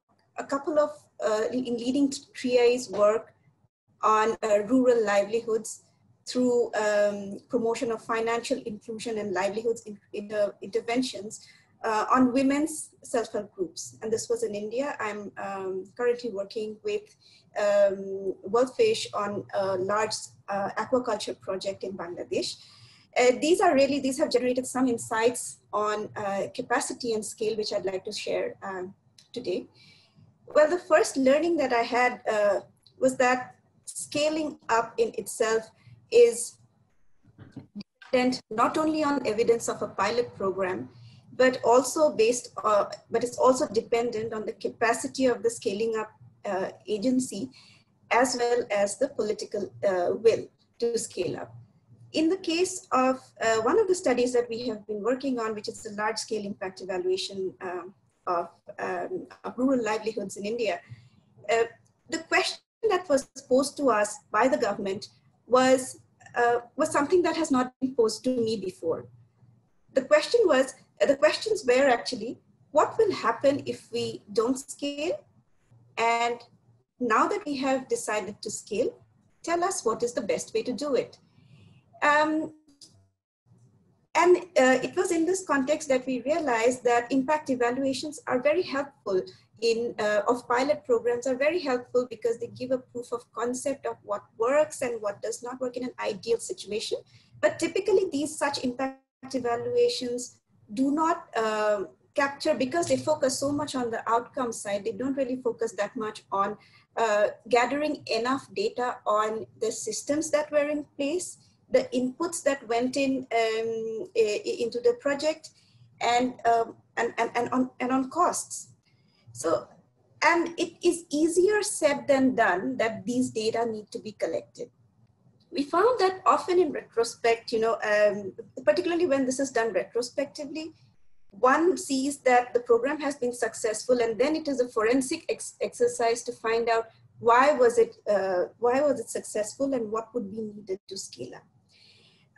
a couple of, uh, in leading three I E's work on uh, rural livelihoods through um, promotion of financial inclusion and livelihoods in, inter, interventions uh, on women's self-help groups. And this was in India. I'm um, currently working with um, Worldfish on a large uh, aquaculture project in Bangladesh. Uh, these are really, these have generated some insights on uh, capacity and scale, which I'd like to share um, today. Well, the first learning that I had uh, was that scaling up in itself is dependent not only on evidence of a pilot program, but also based, uh, but it's also dependent on the capacity of the scaling up uh, agency, as well as the political uh, will to scale up. In the case of uh, one of the studies that we have been working on, which is the large scale impact evaluation um, of, um, of rural livelihoods in India, uh, the question that was posed to us by the government was, uh, was something that has not been posed to me before. The question was, uh, the questions were actually, what will happen if we don't scale? And now that we have decided to scale, tell us what is the best way to do it. Um, and uh, it was in this context that we realized that impact evaluations are very helpful in, uh, of pilot programs are very helpful because they give a proof of concept of what works and what does not work in an ideal situation. But typically these such impact evaluations do not uh, capture, because they focus so much on the outcome side, they don't really focus that much on uh, gathering enough data on the systems that were in place, the inputs that went in um, into the project, and, um, and, and, and, on, and on costs. So, and it is easier said than done that these data need to be collected. We found that often in retrospect, you know, um, particularly when this is done retrospectively, one sees that the program has been successful, and then it is a forensic ex exercise to find out why was it, uh, why was it successful and what would be needed to scale up.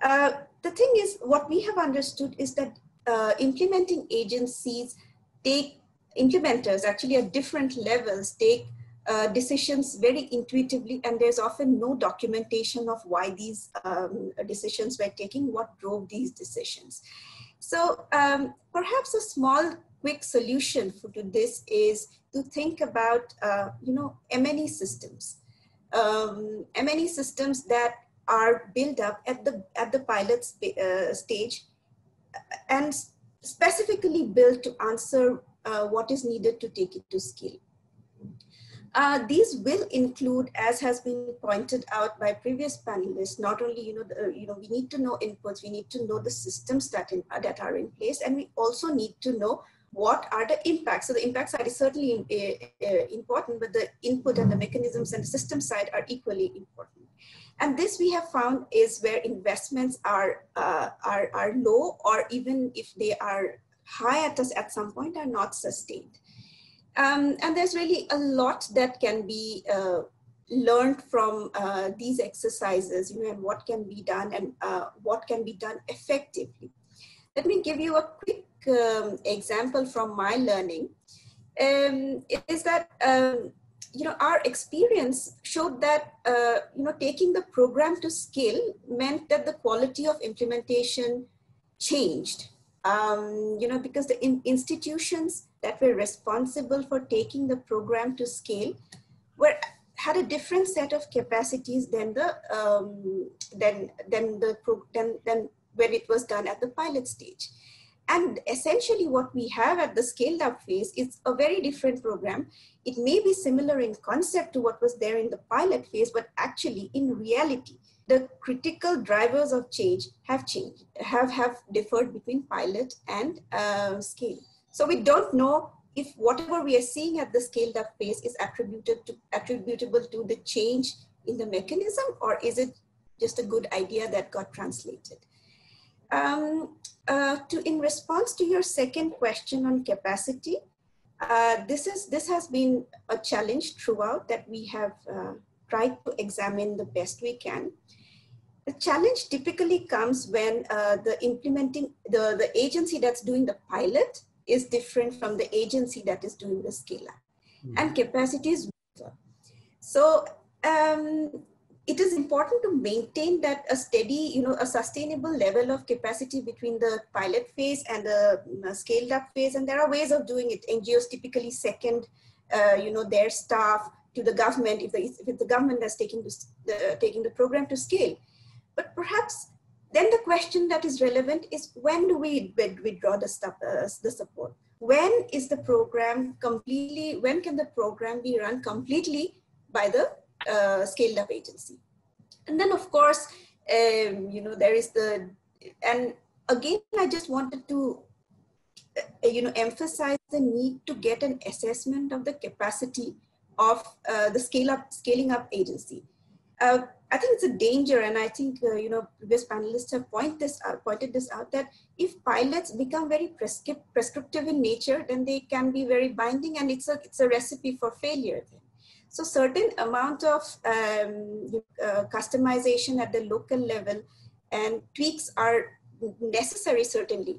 Uh, the thing is, what we have understood is that uh, implementing agencies take, implementers actually at different levels take uh, decisions very intuitively, and there's often no documentation of why these um, decisions were taken, what drove these decisions. So um, perhaps a small quick solution for, to this is to think about, uh, you know, M and E systems, um, M and E systems that are built up at the, at the pilot sp uh, stage and specifically built to answer Uh, what is needed to take it to scale. Uh, these will include, as has been pointed out by previous panelists, not only, you know, the, you know, we need to know inputs, we need to know the systems that, in, uh, that are in place, and we also need to know what are the impacts. So the impact side is certainly uh, uh, important, but the input and the mechanisms and the system side are equally important. And this we have found is where investments are, uh, are, are low, or even if they are high at us at some point, are not sustained. Um, and there's really a lot that can be uh, learned from uh, these exercises, you know, and what can be done and uh, what can be done effectively. Let me give you a quick um, example from my learning. Um, it is that, um, you know, our experience showed that, uh, you know, taking the program to scale meant that the quality of implementation changed. Um, you know, because the in institutions that were responsible for taking the program to scale were had a different set of capacities than the um, than than the pro than, than when it was done at the pilot stage. And essentially, what we have at the scaled up phase is a very different program. It may be similar in concept to what was there in the pilot phase, but actually, in reality, the critical drivers of change have changed, have, have differed between pilot and uh, scale. So we don't know if whatever we are seeing at the scaled up phase is attributed to, attributable to the change in the mechanism, or is it just a good idea that got translated. Um, uh, to, in response to your second question on capacity, uh, this, is, this has been a challenge throughout that we have uh, tried to examine the best we can. The challenge typically comes when uh, the implementing, the, the agency that's doing the pilot is different from the agency that is doing the scale up, mm-hmm. and capacities. So um, it is important to maintain that a steady, you know, a sustainable level of capacity between the pilot phase and the scaled up phase. And there are ways of doing it. N G Os typically second, uh, you know, their staff to the government if, they, if the government is taking the, uh, taking the program to scale. But perhaps then the question that is relevant is when do we withdraw the, stuff, uh, the support? When is the program completely, when can the program be run completely by the Uh, scaled up agency? And then of course, um, you know, there is the, and again, I just wanted to, uh, you know, emphasize the need to get an assessment of the capacity of uh, the scale up, scaling up agency. Uh, I think it's a danger. And I think, uh, you know, previous panelists have point this out, pointed this out, that if pilots become very prescript, prescriptive in nature, then they can be very binding and it's a, it's a recipe for failure then. So certain amount of um, uh, customization at the local level and tweaks are necessary, certainly.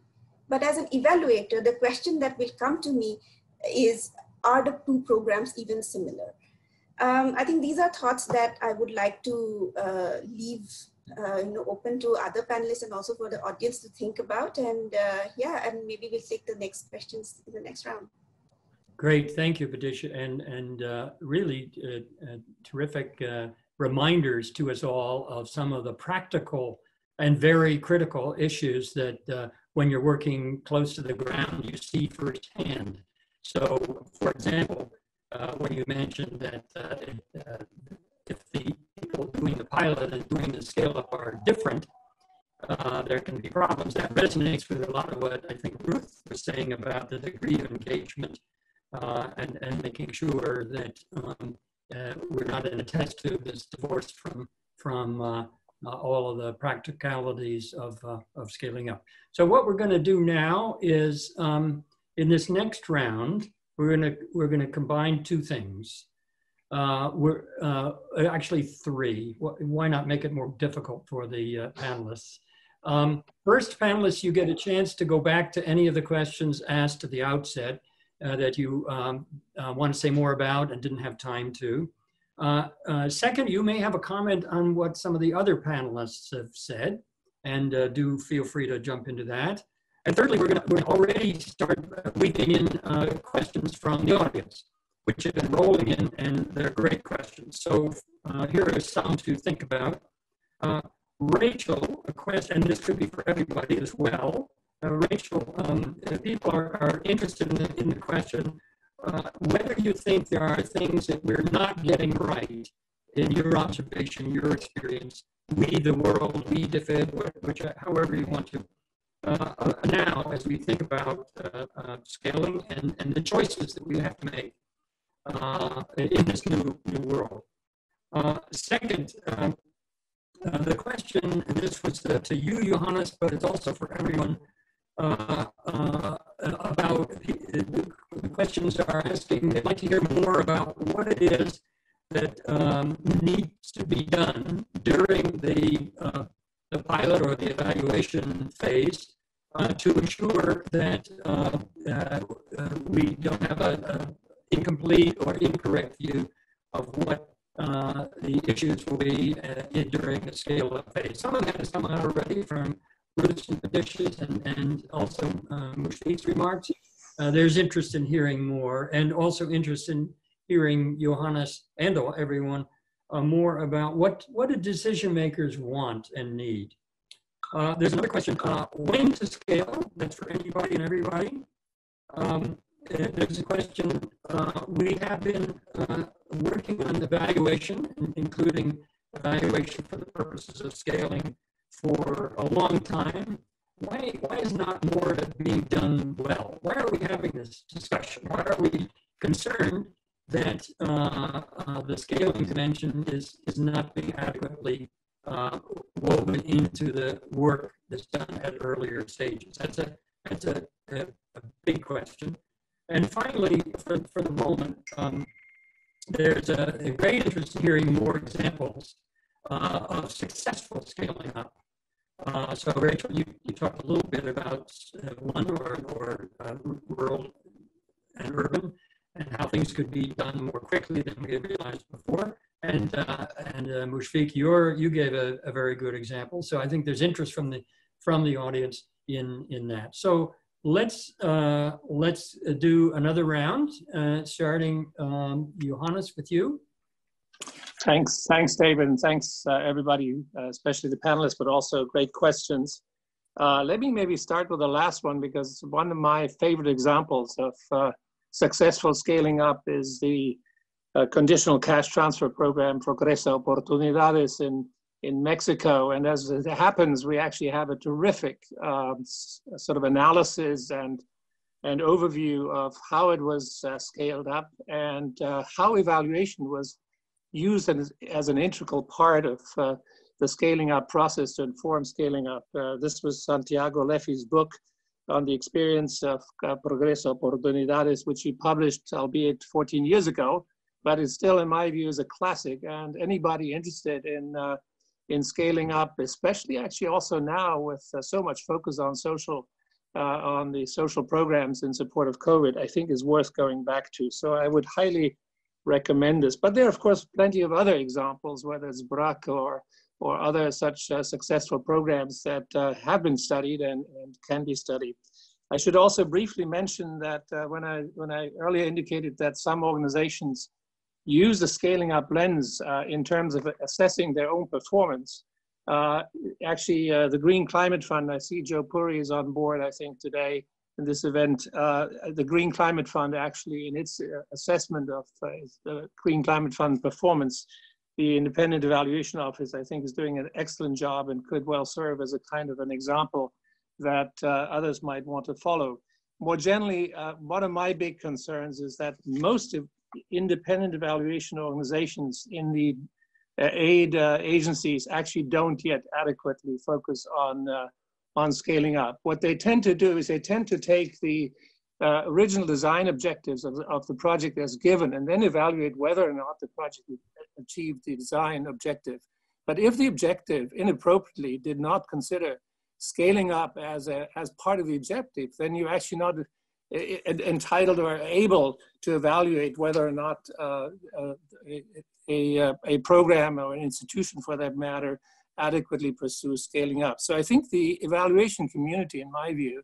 But as an evaluator, the question that will come to me is, are the two programs even similar? Um, I think these are thoughts that I would like to uh, leave uh, you know, open to other panelists and also for the audience to think about. And uh, yeah, and maybe we'll take the next questions in the next round. Great, thank you, Bidisha, and, and uh, really uh, uh, terrific uh, reminders to us all of some of the practical and very critical issues that uh, when you're working close to the ground, you see firsthand. So, for example, uh, when you mentioned that uh, if, uh, if the people doing the pilot and doing the scale-up are different, Uh, there can be problems. That resonates with a lot of what I think Ruth was saying about the degree of engagement uh, and, and making sure that um, uh, we're not in a test tube that's divorced from, from uh, uh, all of the practicalities of, uh, of scaling up. So what we're going to do now is um, in this next round, we're going to we're going to combine two things. Uh, we're uh, actually three. Why not make it more difficult for the uh, panelists? Um, first, panelists, you get a chance to go back to any of the questions asked at the outset uh, that you um, uh, want to say more about and didn't have time to. Uh, uh, second, you may have a comment on what some of the other panelists have said, and uh, do feel free to jump into that. And thirdly, we're going to already start weaving in uh, questions from the audience, which have been rolling in, and they're great questions. So uh, here are some to think about. Uh, Rachel, a question, and this could be for everybody as well. Uh, Rachel, um, people are, are interested in the, in the question, uh, whether you think there are things that we're not getting right in your observation, your experience, we, the world, we, D F I D, which, however you want to, uh, now as we think about uh, uh, scaling and, and the choices that we have to make Uh, in this new, new world. Uh, second, uh, uh, the question, and this was the, to you, Johannes, but it's also for everyone, uh, uh, about the, the questions are asking, they'd like to hear more about what it is that um, needs to be done during the, uh, the pilot or the evaluation phase uh, to ensure that uh, uh, we don't have a, a incomplete or incorrect view of what uh, the issues will be uh, during the scale-up phase. Some of that has come out already from Ruth's and Bidisha's and, and also uh, Mushfiq's remarks. Uh, there's interest in hearing more, and also interest in hearing Johannes and everyone uh, more about what, what do decision makers want and need. Uh, there's another question, uh, when to scale, that's for anybody and everybody. Um, There's a question, uh, we have been uh, working on evaluation, including evaluation for the purposes of scaling for a long time. Why, why is not more of it being done well? Why are we having this discussion? Why are we concerned that uh, uh, the scaling dimension is, is not being adequately uh, woven into the work that's done at earlier stages? That's a, that's a, a, a big question. And finally, for, for the moment, um, there's a, a great interest in hearing more examples uh, of successful scaling up. Uh, so Rachel, you, you talked a little bit about uh, one or, or uh, rural and urban, and how things could be done more quickly than we had realized before. And, uh, and uh, Mushfiq, you're, you gave a, a very good example. So I think there's interest from the, from the audience in, in that. So let's, uh, let's do another round, uh, starting, um, Johannes, with you. Thanks, thanks, David, and thanks, uh, everybody, uh, especially the panelists, but also great questions. Uh, let me maybe start with the last one, because it's one of my favorite examples of uh, successful scaling up is the uh, conditional cash transfer program for Progresa Oportunidades in, in Mexico. And as it happens, we actually have a terrific uh, sort of analysis and an overview of how it was uh, scaled up and uh, how evaluation was used as, as an integral part of uh, the scaling up process to inform scaling up. Uh, this was Santiago Leffi's book on the experience of uh, Progresa Oportunidades, which he published, albeit fourteen years ago, but it's still, in my view, is a classic. And anybody interested in, uh, in scaling up, especially actually also now with uh, so much focus on social, uh, on the social programs in support of COVID, I think is worth going back to. So I would highly recommend this. But there are, of course, plenty of other examples, whether it's BRAC or or other such uh, successful programs that uh, have been studied and, and can be studied. I should also briefly mention that uh, when, I, when I earlier indicated that some organizations use the scaling up lens uh, in terms of assessing their own performance, uh, actually uh, the Green Climate Fund, I see Joe Puri is on board, I think, today in this event. Uh, the Green Climate Fund actually in its assessment of uh, the Green Climate Fund performance, the Independent Evaluation Office, I think, is doing an excellent job and could well serve as a kind of an example that uh, others might want to follow. More generally, uh, one of my big concerns is that most of independent evaluation organizations in the uh, aid uh, agencies actually don't yet adequately focus on, uh, on scaling up. What they tend to do is they tend to take the Uh, original design objectives of, of the project as given and then evaluate whether or not the project achieved the design objective. But if the objective inappropriately did not consider scaling up as, a, as part of the objective, then you're actually not uh, entitled or able to evaluate whether or not uh, uh, a, a, a program or an institution, for that matter, adequately pursues scaling up. So I think the evaluation community, in my view,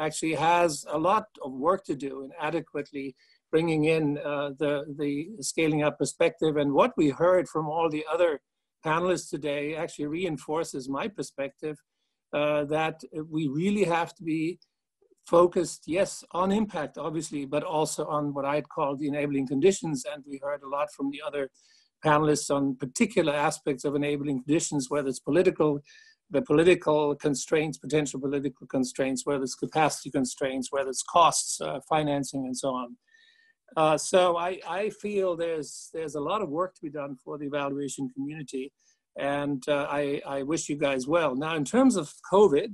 actually has a lot of work to do in adequately bringing in uh, the, the scaling up perspective. And what we heard from all the other panelists today actually reinforces my perspective uh, that we really have to be focused, yes, on impact, obviously, but also on what I'd call the enabling conditions. And we heard a lot from the other panelists on particular aspects of enabling conditions, whether it's political, the political constraints, potential political constraints, whether it's capacity constraints, whether it's costs, uh, financing, and so on. Uh, so I, I feel there's, there's a lot of work to be done for the evaluation community, and uh, I, I wish you guys well. Now, in terms of COVID,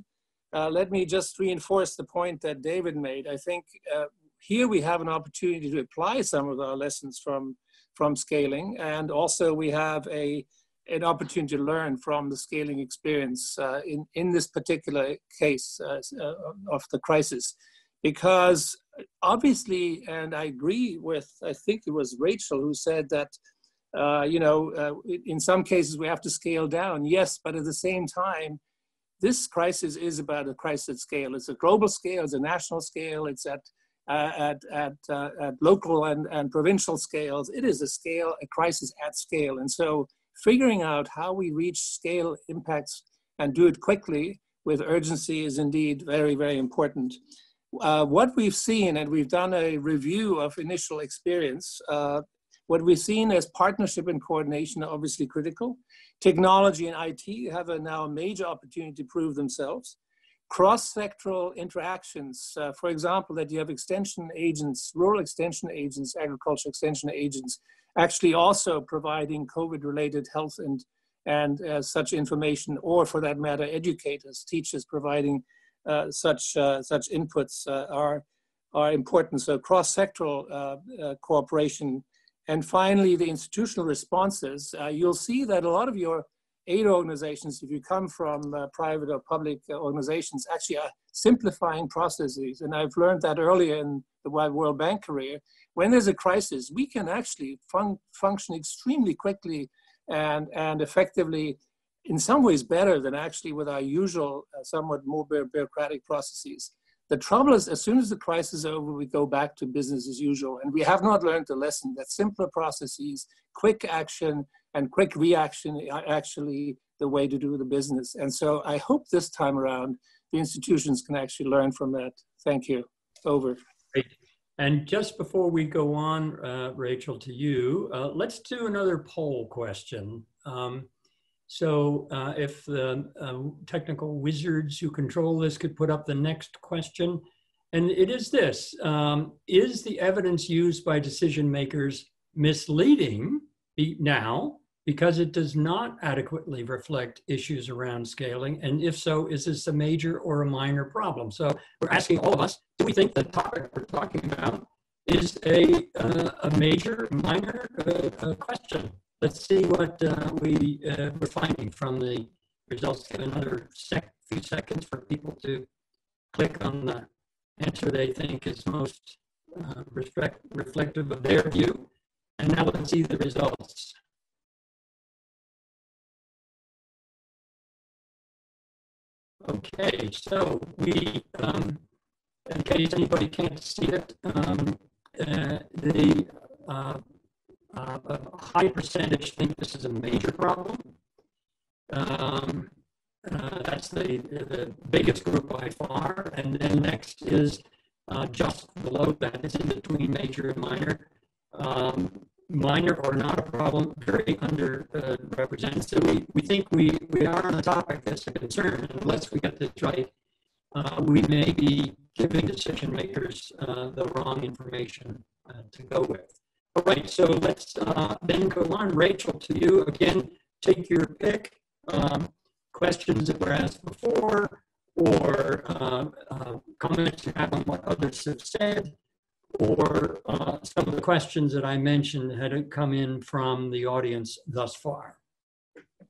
uh, let me just reinforce the point that David made. I think uh, here we have an opportunity to apply some of our lessons from, from scaling, and also we have a an opportunity to learn from the scaling experience uh, in, in this particular case uh, of the crisis. Because obviously, and I agree with, I think it was Rachel who said that, uh, you know, uh, in some cases we have to scale down, yes, but at the same time, this crisis is about a crisis scale. It's a global scale, it's a national scale, it's at Uh, at, at, uh, at local and, and provincial scales. It is a scale, a crisis at scale. And so figuring out how we reach scale impacts and do it quickly with urgency is indeed very, very important. Uh, what we've seen, and we've done a review of initial experience, uh, what we've seen is partnership and coordination are obviously critical. Technology and I T have a now major opportunity to prove themselves. Cross-sectoral interactions, uh, for example, that you have extension agents, rural extension agents, agriculture extension agents, actually also providing COVID-related health and, and uh, such information, or for that matter, educators, teachers providing uh, such, uh, such inputs uh, are, are important. So cross-sectoral uh, uh, cooperation. And finally, the institutional responses. Uh, you'll see that a lot of your aid organizations, if you come from uh, private or public uh, organizations, actually are simplifying processes. And I've learned that earlier in the World Bank career. When there's a crisis, we can actually fun function extremely quickly and, and effectively, in some ways better than actually with our usual uh, somewhat more bureaucratic processes. The trouble is, as soon as the crisis is over, we go back to business as usual. And we have not learned the lesson that simpler processes, quick action, and quick reaction are actually the way to do the business. And so I hope this time around, the institutions can actually learn from that. Thank you. Over. Great. And just before we go on, uh, Rachel, to you, uh, let's do another poll question. Um, So uh, if the uh, technical wizards who control this could put up the next question, and it is this, um, is the evidence used by decision makers misleading now because it does not adequately reflect issues around scaling? And if so, is this a major or a minor problem? So we're asking all of us, do we think the topic we're talking about is a, uh, a major, minor uh, uh, question? Let's see what uh, we uh, we're finding from the results. Give another sec few seconds for people to click on the answer they think is most uh, respect reflective of their view. And now let's see the results. Okay, so we, um, in case anybody can't see it, um, uh, the uh, Uh, a high percentage think this is a major problem. Um, uh, that's the, the biggest group by far. And then next is uh, just below that. It's in between major and minor. Um, minor or not a problem, very underrepresented. Uh, so we, we think we, we are on a topic that's a concern. Unless we get this right, uh, we may be giving decision makers uh, the wrong information uh, to go with. All right, so let's uh, then go on, Rachel, to you. Again, take your pick, um, questions that were asked before, or uh, uh, comments you have on what others have said, or uh, some of the questions that I mentioned had come in from the audience thus far.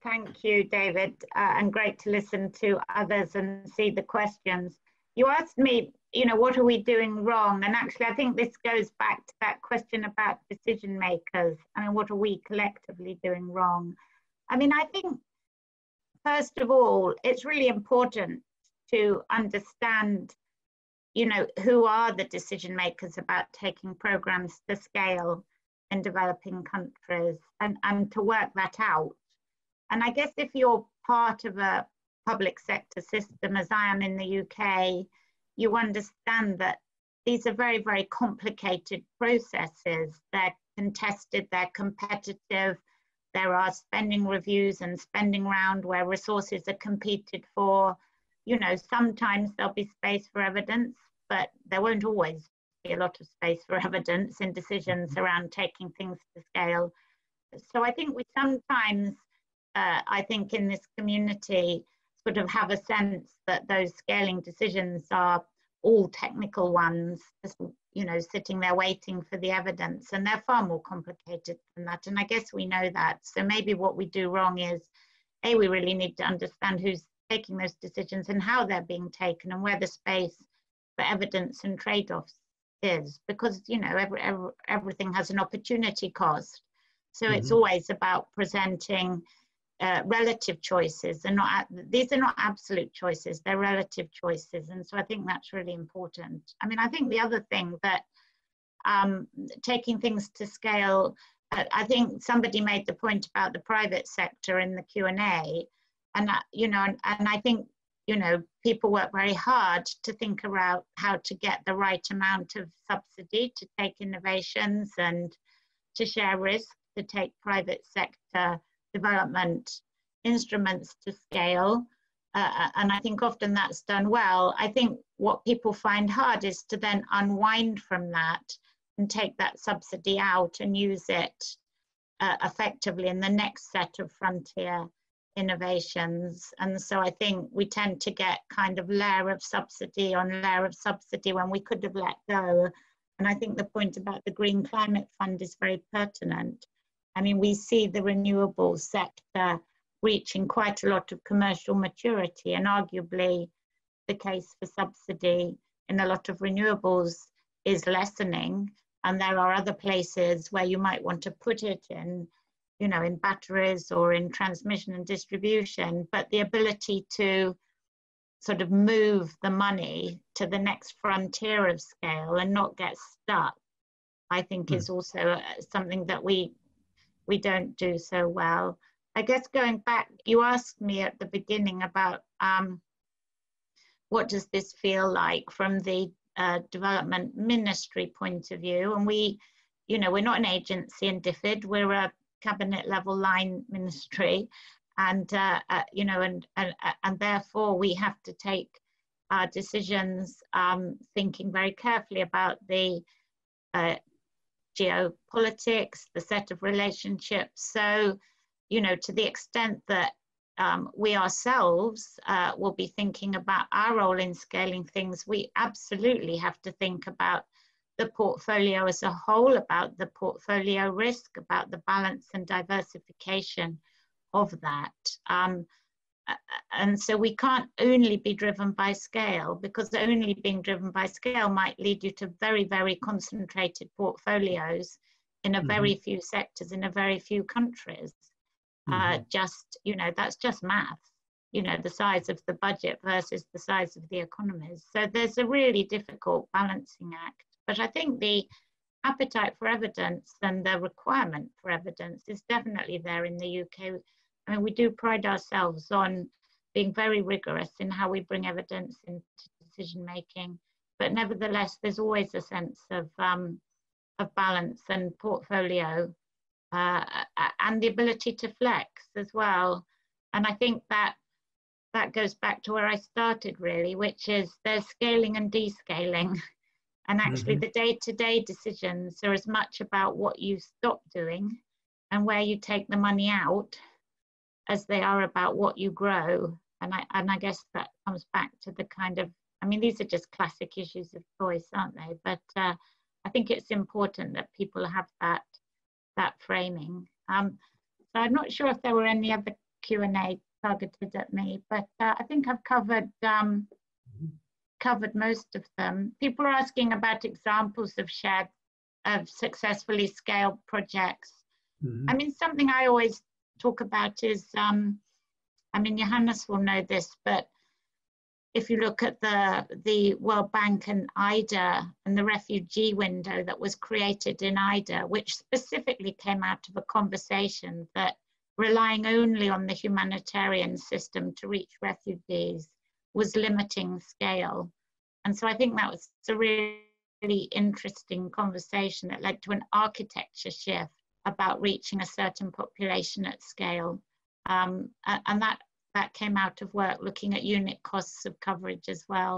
Thank you, David, uh, and great to listen to others and see the questions. You asked me, you know, what are we doing wrong? And actually, I think this goes back to that question about decision makers. I mean, what are we collectively doing wrong? I mean, I think, first of all, it's really important to understand, you know, who are the decision makers about taking programs to scale in developing countries, and, and to work that out. And I guess if you're part of a public sector system, as I am in the U K, you understand that these are very, very complicated processes. They're contested, they're competitive. There are spending reviews and spending round where resources are competed for. You know, sometimes there'll be space for evidence, but there won't always be a lot of space for evidence in decisions around taking things to scale. So I think we sometimes, uh, I think in this community, sort of have a sense that those scaling decisions are all technical ones, just, you know, sitting there waiting for the evidence, and they're far more complicated than that. And I guess we know that. So maybe what we do wrong is, A, we really need to understand who's taking those decisions and how they're being taken and where the space for evidence and trade-offs is, because, you know, every, every, everything has an opportunity cost. So mm-hmm. it's always about presenting Uh, relative choices, and not these are not absolute choices, they're relative choices. And so I think that's really important. I mean, I think the other thing that um, taking things to scale, uh, I think somebody made the point about the private sector in the Q and A, and uh, you know, and, and I think, you know, people work very hard to think about how to get the right amount of subsidy to take innovations and to share risk, to take private sector development instruments to scale, uh, and I think often that's done well. I think what people find hard is to then unwind from that and take that subsidy out and use it uh, effectively in the next set of frontier innovations. And so I think we tend to get kind of layer of subsidy on layer of subsidy when we could have let go. And I think the point about the Green Climate Fund is very pertinent. I mean, we see the renewable sector reaching quite a lot of commercial maturity, and arguably the case for subsidy in a lot of renewables is lessening. And there are other places where you might want to put it in, you know, in batteries or in transmission and distribution, but the ability to sort of move the money to the next frontier of scale and not get stuck, I think mm. is also something that we, we don't do so well. I guess going back, you asked me at the beginning about um, what does this feel like from the Uh, development ministry point of view, and we, you know, we're not an agency in D F I D, we're a cabinet level line ministry, and uh, uh, you know, and, and and therefore we have to take our decisions um, thinking very carefully about the uh, geopolitics, the set of relationships. So, you know, to the extent that Um, we ourselves uh, will be thinking about our role in scaling things, we absolutely have to think about the portfolio as a whole, about the portfolio risk, about the balance and diversification of that. Um, and so we can't only be driven by scale, because only being driven by scale might lead you to very, very concentrated portfolios in a mm-hmm. very few sectors, in a very few countries. Uh, just, you know, that's just math, you know, the size of the budget versus the size of the economies. So there's a really difficult balancing act. But I think the appetite for evidence and the requirement for evidence is definitely there in the U K. I mean, we do pride ourselves on being very rigorous in how we bring evidence into decision making. But nevertheless, there's always a sense of, um, of balance and portfolio. Uh, and the ability to flex as well. And I think that that goes back to where I started really, which is there's scaling and descaling. And actually mm-hmm. the day-to-day decisions are as much about what you stop doing and where you take the money out as they are about what you grow. And I, and I guess that comes back to the kind of, I mean, these are just classic issues of choice, aren't they? But uh, I think it's important that people have that that framing. Um, so I'm not sure if there were any other Q and A targeted at me, but uh, I think I've covered, um, covered most of them. People are asking about examples of shared, of successfully scaled projects. Mm-hmm. I mean, something I always talk about is, um, I mean, Johannes will know this, but if you look at the, the World Bank and I D A and the refugee window that was created in I D A, which specifically came out of a conversation that relying only on the humanitarian system to reach refugees was limiting scale. And so I think that was a really interesting conversation that led to an architecture shift about reaching a certain population at scale. Um, and that that came out of work looking at unit costs of coverage as well.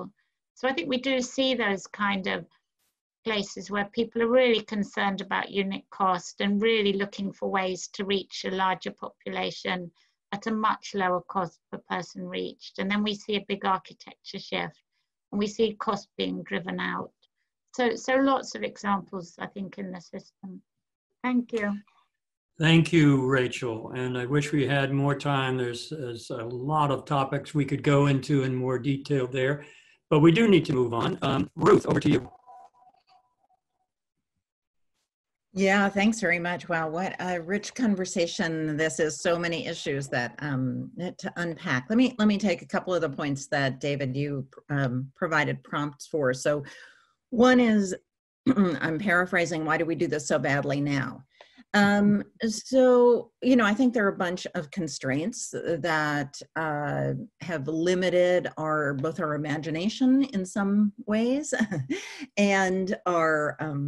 So I think we do see those kind of places where people are really concerned about unit cost and really looking for ways to reach a larger population at a much lower cost per person reached. And then we see a big architecture shift and we see cost being driven out. So, so lots of examples, I think, in the system. Thank you. Thank you, Rachel, and I wish we had more time. There's, there's a lot of topics we could go into in more detail there, but we do need to move on. Um, Ruth, over to you. Yeah, thanks very much. Wow, what a rich conversation this is. So many issues that um, to unpack. Let me, let me take a couple of the points that, David, you um, provided prompts for. So one is, I'm paraphrasing, why do we do this so badly now? Um, so, you know, I think there are a bunch of constraints that uh, have limited our, both our imagination in some ways and our, um,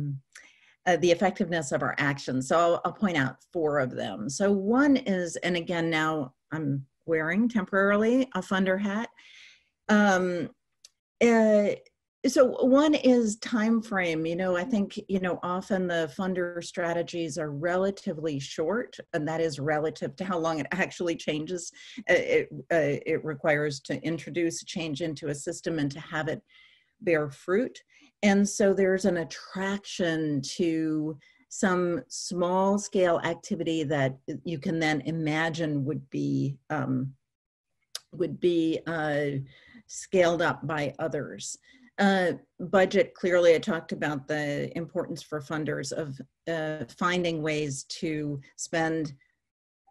uh, the effectiveness of our actions. So I'll, I'll point out four of them. So one is, and again, now I'm wearing temporarily a funder hat. Um, uh, So one is time frame. You know, I think, you know, often the funder strategies are relatively short, and that is relative to how long it actually changes. It, uh, it requires to introduce a change into a system and to have it bear fruit. And so there's an attraction to some small scale activity that you can then imagine would be um, would be uh, scaled up by others. Uh, budget, clearly I talked about the importance for funders of uh, finding ways to spend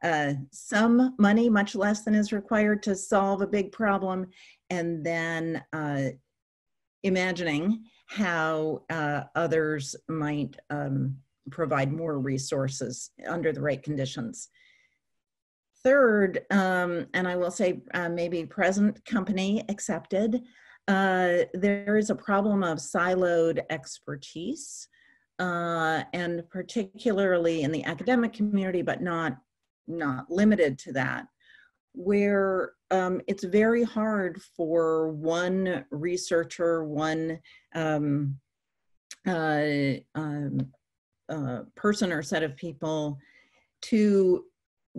uh, some money, much less than is required to solve a big problem, and then uh, imagining how uh, others might um, provide more resources under the right conditions. Third, um, and I will say uh, maybe present company accepted, Uh, there is a problem of siloed expertise, uh, and particularly in the academic community, but not, not limited to that, where um, it's very hard for one researcher, one um, uh, um, uh, person or set of people to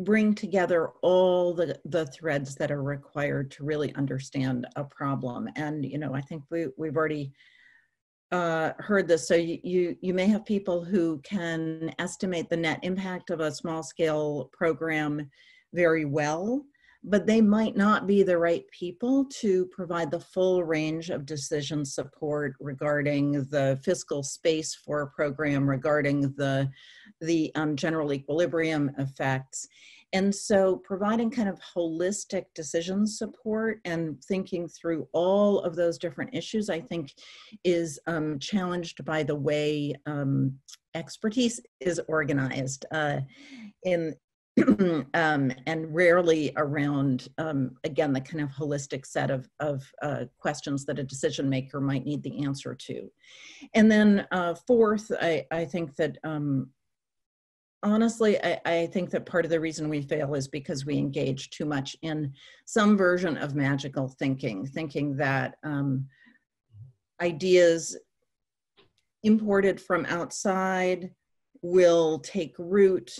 bring together all the, the threads that are required to really understand a problem. And, you know, I think we, we've already uh, heard this. So you, you, you may have people who can estimate the net impact of a small scale program very well, but they might not be the right people to provide the full range of decision support regarding the fiscal space for a program, regarding the, the um, general equilibrium effects. And so providing kind of holistic decision support and thinking through all of those different issues, I think, is um, challenged by the way um, expertise is organized uh, in um, and rarely around, um, again, the kind of holistic set of, of uh, questions that a decision maker might need the answer to. And then uh, fourth, I, I think that, um, honestly, I, I think that part of the reason we fail is because we engage too much in some version of magical thinking, thinking that um, ideas imported from outside will take root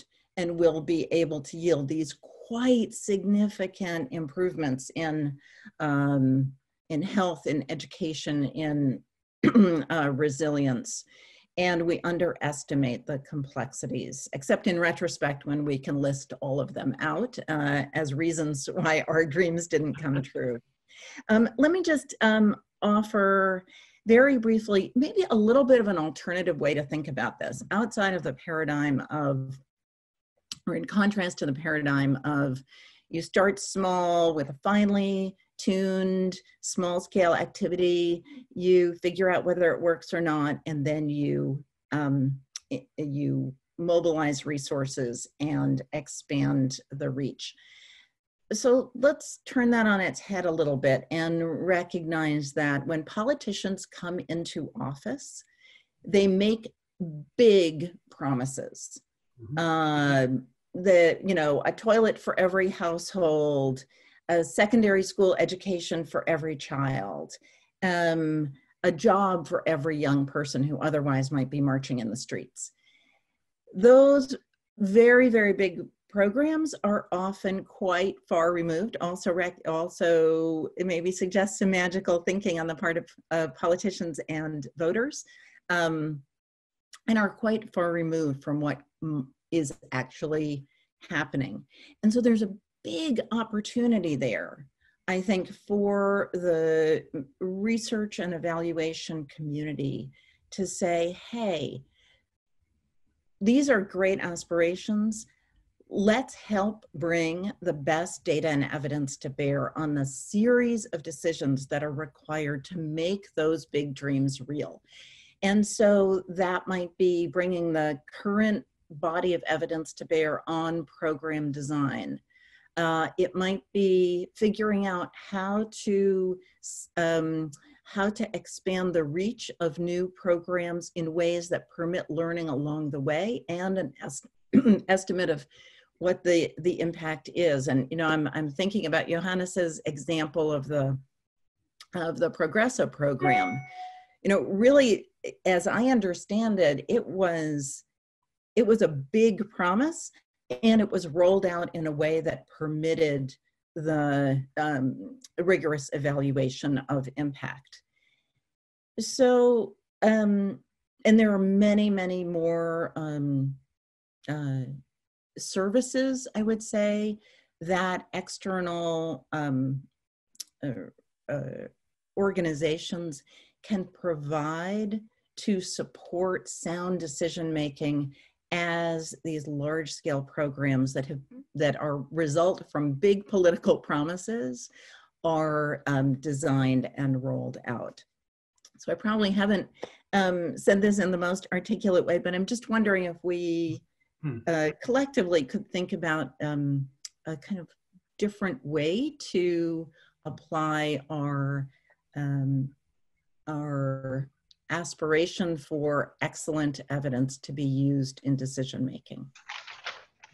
and we'll be able to yield these quite significant improvements in, um, in health, in education, in uh, resilience. And we underestimate the complexities, except in retrospect when we can list all of them out uh, as reasons why our dreams didn't come true. Um, let me just um, offer very briefly, maybe a little bit of an alternative way to think about this, outside of the paradigm of, or in contrast to the paradigm of, you start small with a finely tuned small scale activity, you figure out whether it works or not, and then you, um, it, you mobilize resources and expand the reach. So let's turn that on its head a little bit and recognize that when politicians come into office, they make big promises. Uh, the, you know, a toilet for every household, a secondary school education for every child, um, a job for every young person who otherwise might be marching in the streets. Those very, very big programs are often quite far removed. Also, rec- also it maybe suggests some magical thinking on the part of uh, politicians and voters, um, and are quite far removed from what is actually happening. And so there's a big opportunity there, I think, for the research and evaluation community to say, hey, these are great aspirations. Let's help bring the best data and evidence to bear on the series of decisions that are required to make those big dreams real. And so that might be bringing the current body of evidence to bear on program design. Uh, it might be figuring out how to um, how to expand the reach of new programs in ways that permit learning along the way and an est estimate of what the the impact is. And you know, I'm I'm thinking about Johannes's example of the of the Progresa program. You know, really, as I understand it, it was. It was a big promise, and it was rolled out in a way that permitted the um, rigorous evaluation of impact. So um, and there are many, many more um, uh, services, I would say, that external um, uh, uh, organizations can provide to support sound decision-making as these large-scale programs that have that are result from big political promises are um, designed and rolled out. So I probably haven't um, said this in the most articulate way, but I'm just wondering if we uh, collectively could think about um, a kind of different way to apply our um, our aspiration for excellent evidence to be used in decision making.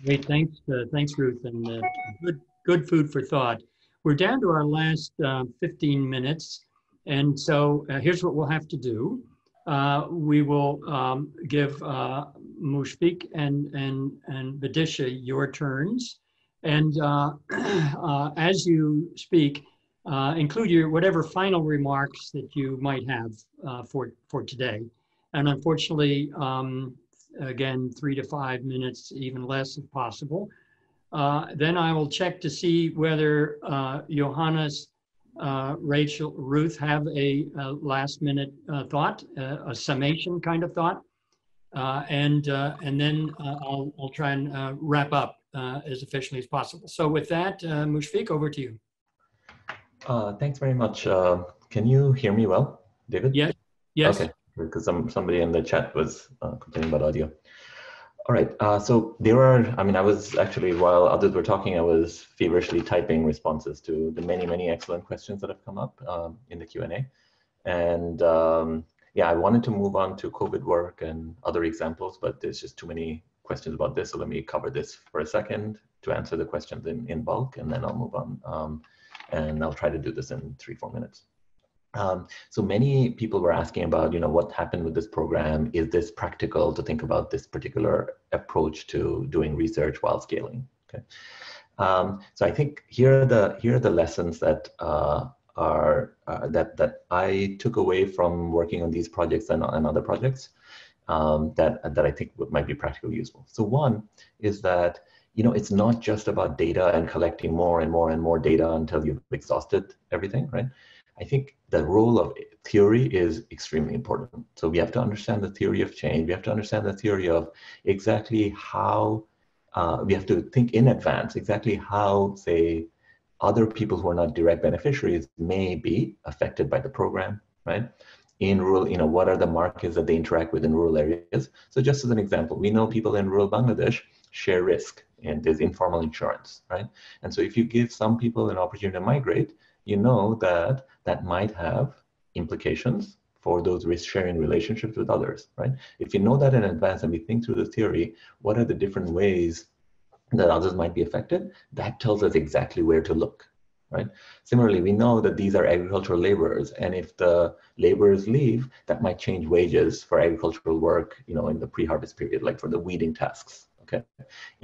Great, thanks, uh, thanks, Ruth, and uh, good good food for thought. We're down to our last uh, fifteen minutes, and so uh, here's what we'll have to do. Uh, we will um, give uh, Mushfiq and and and Bidisha your turns, and uh, uh, as you speak, Uh, include your whatever final remarks that you might have uh, for, for today. And unfortunately, um, again, three to five minutes, even less if possible. Uh, then I will check to see whether uh, Johannes, uh, Rachel, Ruth have a, a last minute uh, thought, uh, a summation kind of thought. Uh, and, uh, and then uh, I'll, I'll try and uh, wrap up uh, as efficiently as possible. So with that, uh, Mushfiq, over to you. Uh, thanks very much. Uh, can you hear me well, David? Yes. Yes. Okay, because some, somebody in the chat was uh, complaining about audio. All right. Uh, so there are, I mean, I was actually, while others were talking, I was feverishly typing responses to the many, many excellent questions that have come up um, in the Q and A. And um, yeah, I wanted to move on to COVID work and other examples, but there's just too many questions about this. So let me cover this for a second to answer the questions in, in bulk, and then I'll move on. Um, And I'll try to do this in three, four minutes. Um, so many people were asking about, you know, what happened with this program? Is this practical to think about this particular approach to doing research while scaling? Okay. Um, so I think here are the here are the lessons that uh, are uh, that that I took away from working on these projects and, and other projects um, that that I think might be practically useful. So one is that, you know, it's not just about data and collecting more and more and more data until you've exhausted everything, right? I think the role of theory is extremely important. So we have to understand the theory of change. We have to understand the theory of exactly how, uh, we have to think in advance, exactly how, say, other people who are not direct beneficiaries may be affected by the program, right? In rural, you know, what are the markets that they interact with in rural areas? So just as an example, we know people in rural Bangladesh share risk, and there's informal insurance, right? And so if you give some people an opportunity to migrate, you know that that might have implications for those risk-sharing relationships with others, right? If you know that in advance and we think through the theory, what are the different ways that others might be affected? That tells us exactly where to look, right? Similarly, we know that these are agricultural laborers, and if the laborers leave, that might change wages for agricultural work, you know, in the pre-harvest period, like for the weeding tasks. Okay.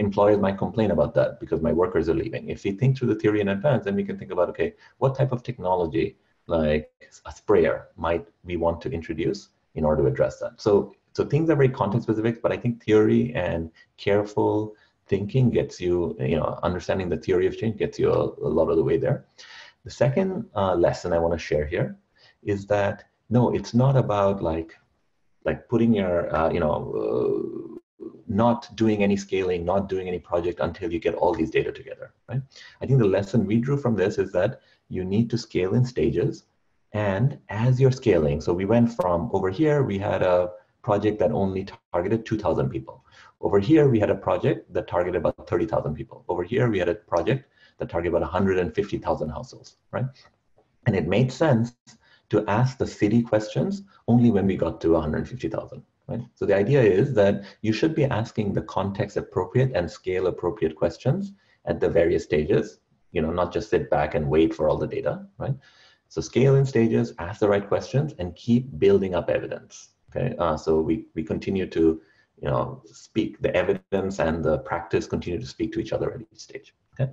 Employers might complain about that because my workers are leaving. If we think through the theory in advance, then we can think about, okay, what type of technology, like a sprayer, might we want to introduce in order to address that? So, so things are very context specific, but I think theory and careful thinking gets you, you know, understanding the theory of change gets you a, a lot of the way there. The second uh, lesson I want to share here is that, no, it's not about like, like putting your, uh, you know, uh, not doing any scaling, not doing any project until you get all these data together, right? I think the lesson we drew from this is that you need to scale in stages, and as you're scaling, so we went from over here, we had a project that only targeted two thousand people. Over here, we had a project that targeted about thirty thousand people. Over here, we had a project that targeted about one hundred fifty thousand households, right? And it made sense to ask the city questions only when we got to one hundred fifty thousand. Right? So the idea is that you should be asking the context appropriate and scale appropriate questions at the various stages, you know, not just sit back and wait for all the data, right? So scale in stages, ask the right questions, and keep building up evidence, okay? Uh, so we, we continue to, you know, speak, the evidence and the practice continue to speak to each other at each stage, okay?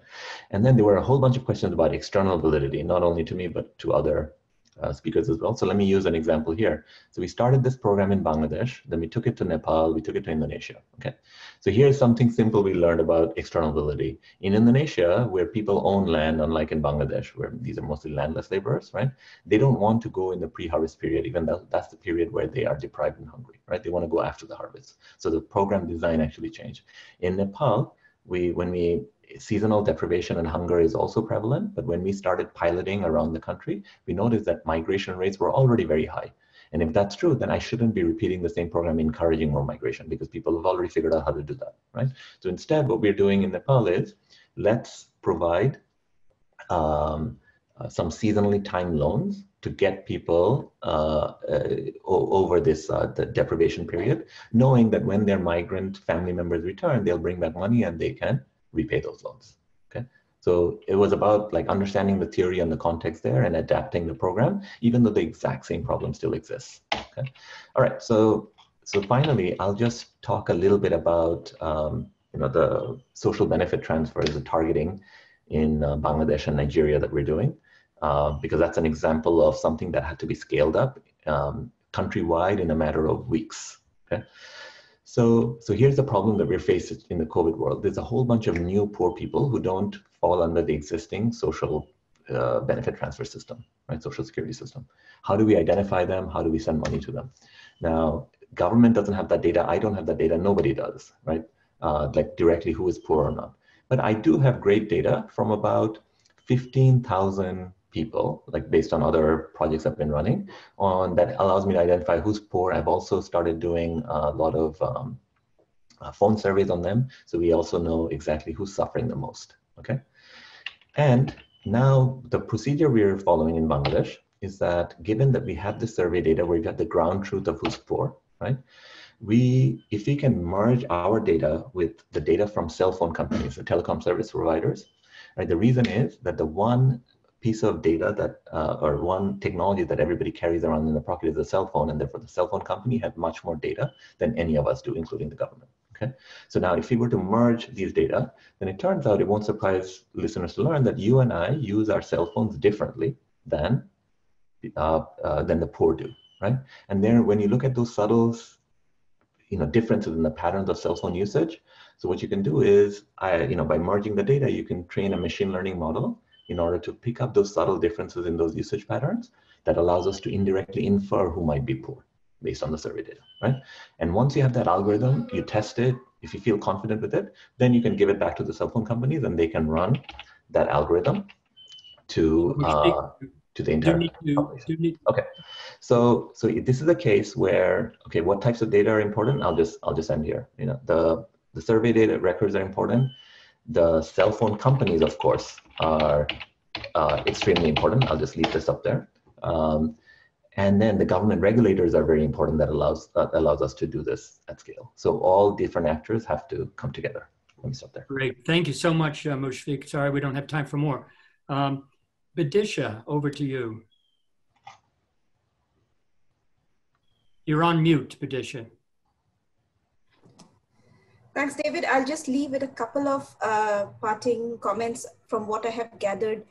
And then there were a whole bunch of questions about external validity, not only to me, but to other uh, speakers as well. So let me use an example here. So we started this program in Bangladesh, then we took it to Nepal, we took it to Indonesia. Okay. So here's something simple we learned about external mobility. In Indonesia, where people own land, unlike in Bangladesh, where these are mostly landless laborers, right? They don't want to go in the pre-harvest period, even though that's the period where they are deprived and hungry, right? They want to go after the harvest. So the program design actually changed. In Nepal, we, when we, seasonal deprivation and hunger is also prevalent, but when we started piloting around the country, we noticed that migration rates were already very high. And if that's true, then I shouldn't be repeating the same program encouraging more migration, because people have already figured out how to do that, right? So instead, what we're doing in Nepal is, let's provide um, uh, some seasonally timed loans to get people uh, uh, over this uh, the deprivation period, knowing that when their migrant family members return, they'll bring back money and they can repay those loans. Okay, so it was about like understanding the theory and the context there and adapting the program, even though the exact same problem still exists. Okay, all right. So so finally, I'll just talk a little bit about um, you know the social benefit transfers, the targeting in uh, Bangladesh and Nigeria that we're doing, uh, because that's an example of something that had to be scaled up um, countrywide in a matter of weeks. Okay. So, so here's the problem that we're faced in the COVID world. There's a whole bunch of new poor people who don't fall under the existing social uh, benefit transfer system, right? Social security system. How do we identify them? How do we send money to them? Now, government doesn't have that data. I don't have that data. Nobody does, right? Uh, like directly who is poor or not. But I do have great data from about fifteen thousand people, like based on other projects I've been running on, that allows me to identify who's poor. I've also started doing a lot of um, uh, phone surveys on them. So we also know exactly who's suffering the most, okay? And now the procedure we're following in Bangladesh is that, given that we have the survey data where we got the ground truth of who's poor, right? We, if we can merge our data with the data from cell phone companies, the telecom service providers, right? The reason is that the one piece of data that, uh, or one technology that everybody carries around in the pocket is a cell phone, and therefore the cell phone company has much more data than any of us do, including the government, okay? So now if we were to merge these data, then it turns out, it won't surprise listeners to learn that you and I use our cell phones differently than, uh, uh, than the poor do, right? And then when you look at those subtle you know, differences in the patterns of cell phone usage, so what you can do is, I, you know, by merging the data, you can train a machine learning model in order to pick up those subtle differences in those usage patterns that allows us to indirectly infer who might be poor based on the survey data, right? And once you have that algorithm, you test it. If you feel confident with it, then you can give it back to the cell phone companies and they can run that algorithm to uh, to the entire population. Okay, so so this is a case where, okay, what types of data are important? I'll just I'll just end here. You know, the the survey data records are important. The cell phone companies, of course, are uh, extremely important. I'll just leave this up there. Um, and then the government regulators are very important, that allows that allows us to do this at scale. So all different actors have to come together. Let me stop there. Great. Thank you so much, uh, Mushfiq. Sorry, we don't have time for more. Um, Bidisha, over to you. You're on mute, Bidisha. Thanks, David. I'll just leave with a couple of uh, parting comments from what I have gathered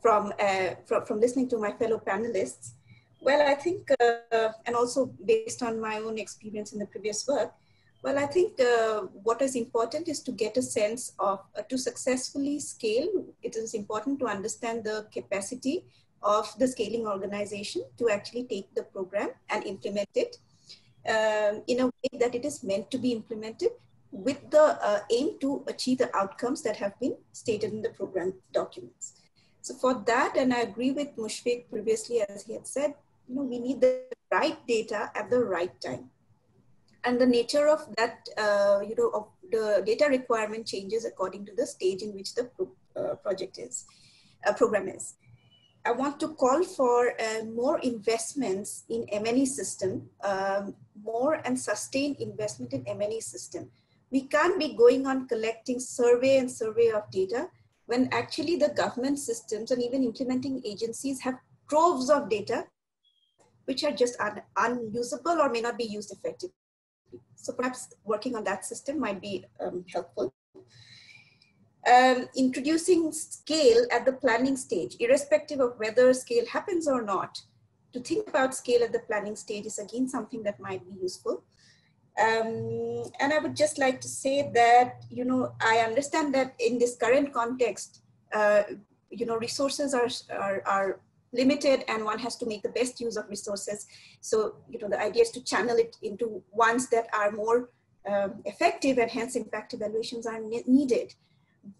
from, uh, from, from listening to my fellow panelists. Well, I think, uh, and also based on my own experience in the previous work, well, I think uh, what is important is to get a sense of, uh, to successfully scale, it is important to understand the capacity of the scaling organization to actually take the program and implement it um, in a way that it is meant to be implemented, with the uh, aim to achieve the outcomes that have been stated in the program documents. So for that, and I agree with Mushfiq previously, as he had said, you know, we need the right data at the right time. And the nature of that, uh, you know, of the data requirement changes according to the stage in which the pro uh, project is, uh, program is. I want to call for uh, more investments in M and E system, um, more and sustained investment in M and E system. We can't be going on collecting survey and survey of data when actually the government systems and even implementing agencies have troves of data which are just un unusable or may not be used effectively. So perhaps working on that system might be um, helpful. Um, introducing scale at the planning stage, irrespective of whether scale happens or not, to think about scale at the planning stage is again something that might be useful. Um, and I would just like to say that, you know, I understand that in this current context, uh, you know, resources are, are, are limited and one has to make the best use of resources. So, you know, the idea is to channel it into ones that are more um, effective, and hence impact evaluations are ne needed.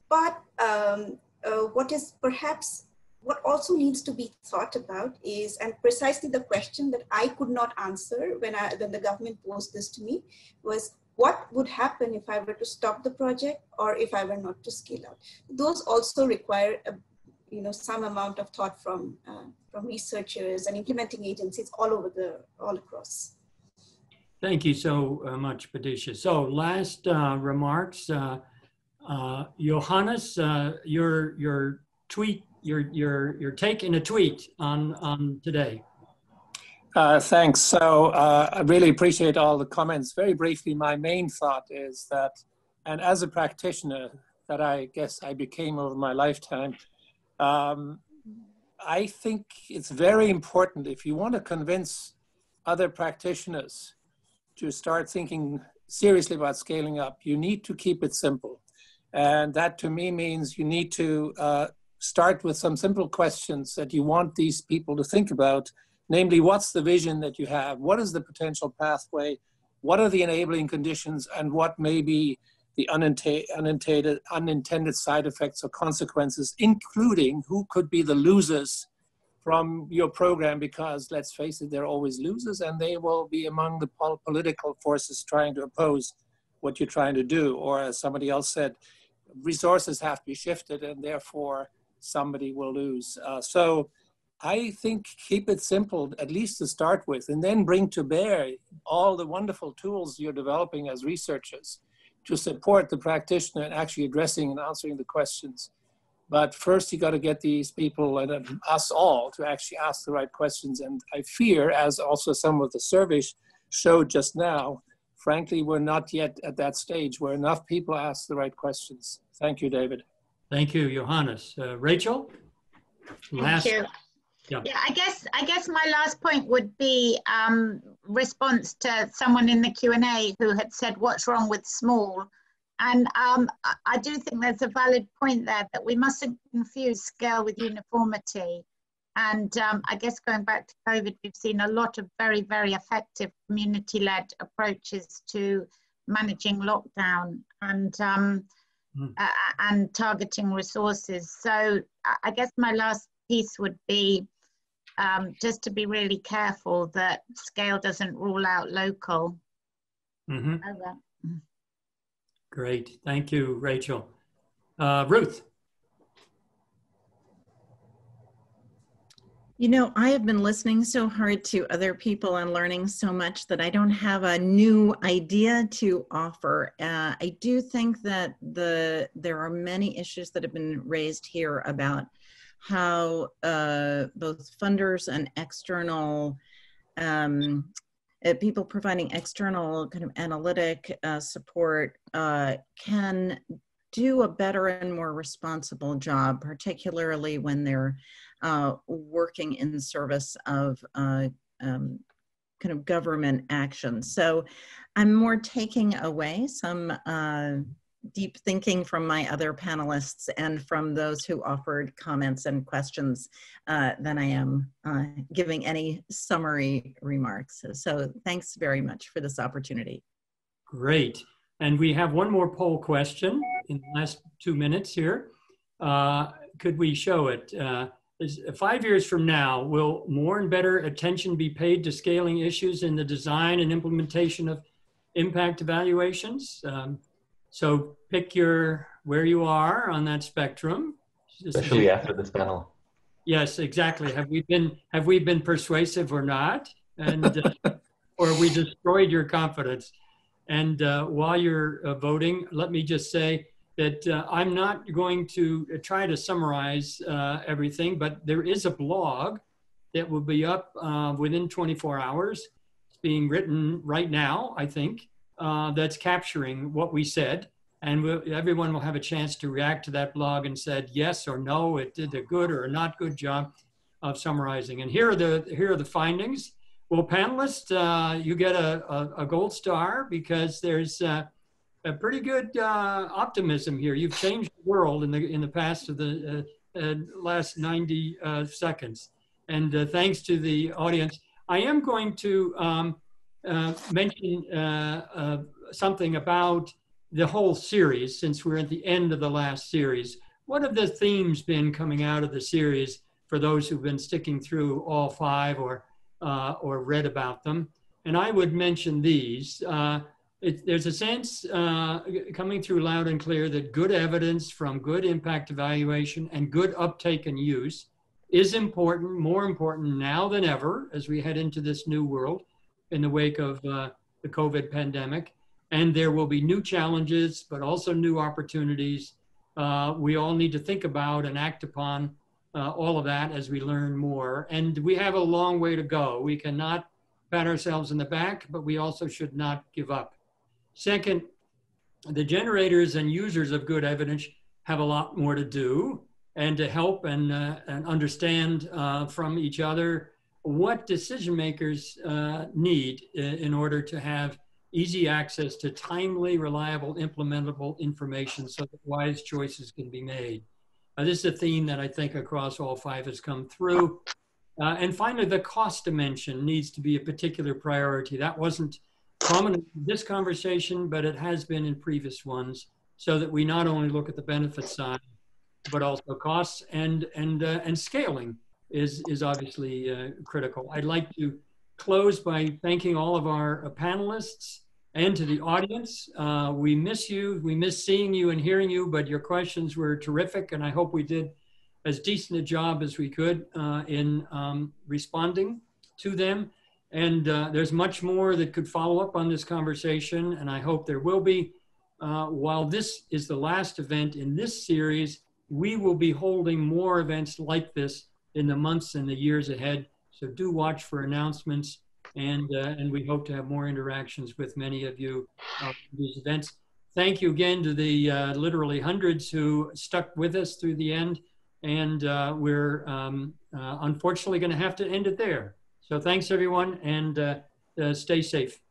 But um, uh, what is perhaps, what also needs to be thought about is, and precisely the question that I could not answer when, I, when the government posed this to me, was what would happen if I were to stop the project or if I were not to scale out? Those also require a, you know, some amount of thought from, uh, from researchers and implementing agencies all over the, all across. Thank you so much, Bidisha. So last uh, remarks, uh, uh, Johannes, uh, your, your tweet, Your, your, your take in a tweet on, on today. Uh, thanks. So uh, I really appreciate all the comments. Very briefly, my main thought is that, and as a practitioner that I guess I became over my lifetime, um, I think it's very important if you want to convince other practitioners to start thinking seriously about scaling up, you need to keep it simple. And that to me means you need to uh, start with some simple questions that you want these people to think about, namely, what's the vision that you have? What is the potential pathway? What are the enabling conditions? And what may be the unintended, unintended side effects or consequences, including who could be the losers from your program? Because let's face it, they're always losers, and they will be among the pol- political forces trying to oppose what you're trying to do. Or as somebody else said, resources have to be shifted, and therefore, somebody will lose. Uh, so I think keep it simple, at least to start with, and then bring to bear all the wonderful tools you're developing as researchers to support the practitioner in actually addressing and answering the questions. But first, you got to get these people and uh, us all to actually ask the right questions. And I fear, as also some of the surveys showed just now, frankly, we're not yet at that stage where enough people ask the right questions. Thank you, David. Thank you, Johannes. Uh, Rachel? Last. Thank you. Yeah. yeah, I guess I guess my last point would be um, response to someone in the Q and A who had said, what's wrong with small? And um, I do think there's a valid point there that we mustn't confuse scale with uniformity. And um, I guess going back to COVID, we've seen a lot of very, very effective community-led approaches to managing lockdown. And um, Mm. Uh, and targeting resources. So I guess my last piece would be um, just to be really careful that scale doesn't rule out local. Mm-hmm. Over. Great, thank you, Rachel. Uh, Ruth. You know, I have been listening so hard to other people and learning so much that I don't have a new idea to offer. Uh, I do think that the there are many issues that have been raised here about how uh, both funders and external um, uh, people providing external kind of analytic uh, support uh, can do a better and more responsible job, particularly when they're Uh, working in service of uh, um, kind of government action. So I'm more taking away some uh, deep thinking from my other panelists and from those who offered comments and questions uh, than I am uh, giving any summary remarks. So, so thanks very much for this opportunity. Great. And we have one more poll question in the last two minutes here. Uh, could we show it? Uh, Five years from now, will more and better attention be paid to scaling issues in the design and implementation of impact evaluations? Um, so pick your, where you are on that spectrum. Especially after this panel. Yes, exactly. Have we been, have we been persuasive or not? And, uh, or we destroyed your confidence. And uh, while you're uh, voting, let me just say, that uh, I'm not going to try to summarize uh, everything, but there is a blog that will be up uh, within twenty-four hours. It's being written right now, I think, uh, that's capturing what we said. And we'll, everyone will have a chance to react to that blog and said, yes or no, it did a good or a not good job. of summarizing. And here are the, here are the findings. Well, panelists, uh, you get a, a, a gold star because there's uh, a pretty good uh, optimism here. You've changed the world in the, in the past of the uh, uh, last ninety uh, seconds. And uh, thanks to the audience. I am going to um, uh, mention uh, uh, something about the whole series, since we're at the end of the last series. What have the themes been coming out of the series for those who've been sticking through all five or, uh, or read about them? And I would mention these. Uh, it, there's a sense uh, coming through loud and clear that good evidence from good impact evaluation and good uptake and use is important, more important now than ever as we head into this new world in the wake of uh, the COVID pandemic. And there will be new challenges, but also new opportunities. Uh, we all need to think about and act upon uh, all of that as we learn more. And we have a long way to go. We cannot pat ourselves in the back, but we also should not give up. Second, the generators and users of good evidence have a lot more to do and to help and, uh, and understand uh, from each other what decision makers uh, need in order to have easy access to timely, reliable, implementable information so that wise choices can be made. Uh, this is a theme that I think across all five has come through. Uh, and finally, the cost dimension needs to be a particular priority. That wasn't prominent in this conversation, but it has been in previous ones, so that we not only look at the benefit side, but also costs and, and, uh, and scaling is, is obviously uh, critical. I'd like to close by thanking all of our uh, panelists and to the audience. Uh, we miss you, we miss seeing you and hearing you, but your questions were terrific, and I hope we did as decent a job as we could uh, in um, responding to them. And uh, there's much more that could follow up on this conversation, and I hope there will be. Uh, while this is the last event in this series, we will be holding more events like this in the months and the years ahead. So do watch for announcements, and, uh, and we hope to have more interactions with many of you at these events. Thank you again to the uh, literally hundreds who stuck with us through the end, and uh, we're um, uh, unfortunately gonna have to end it there. So thanks everyone, and uh, uh, stay safe.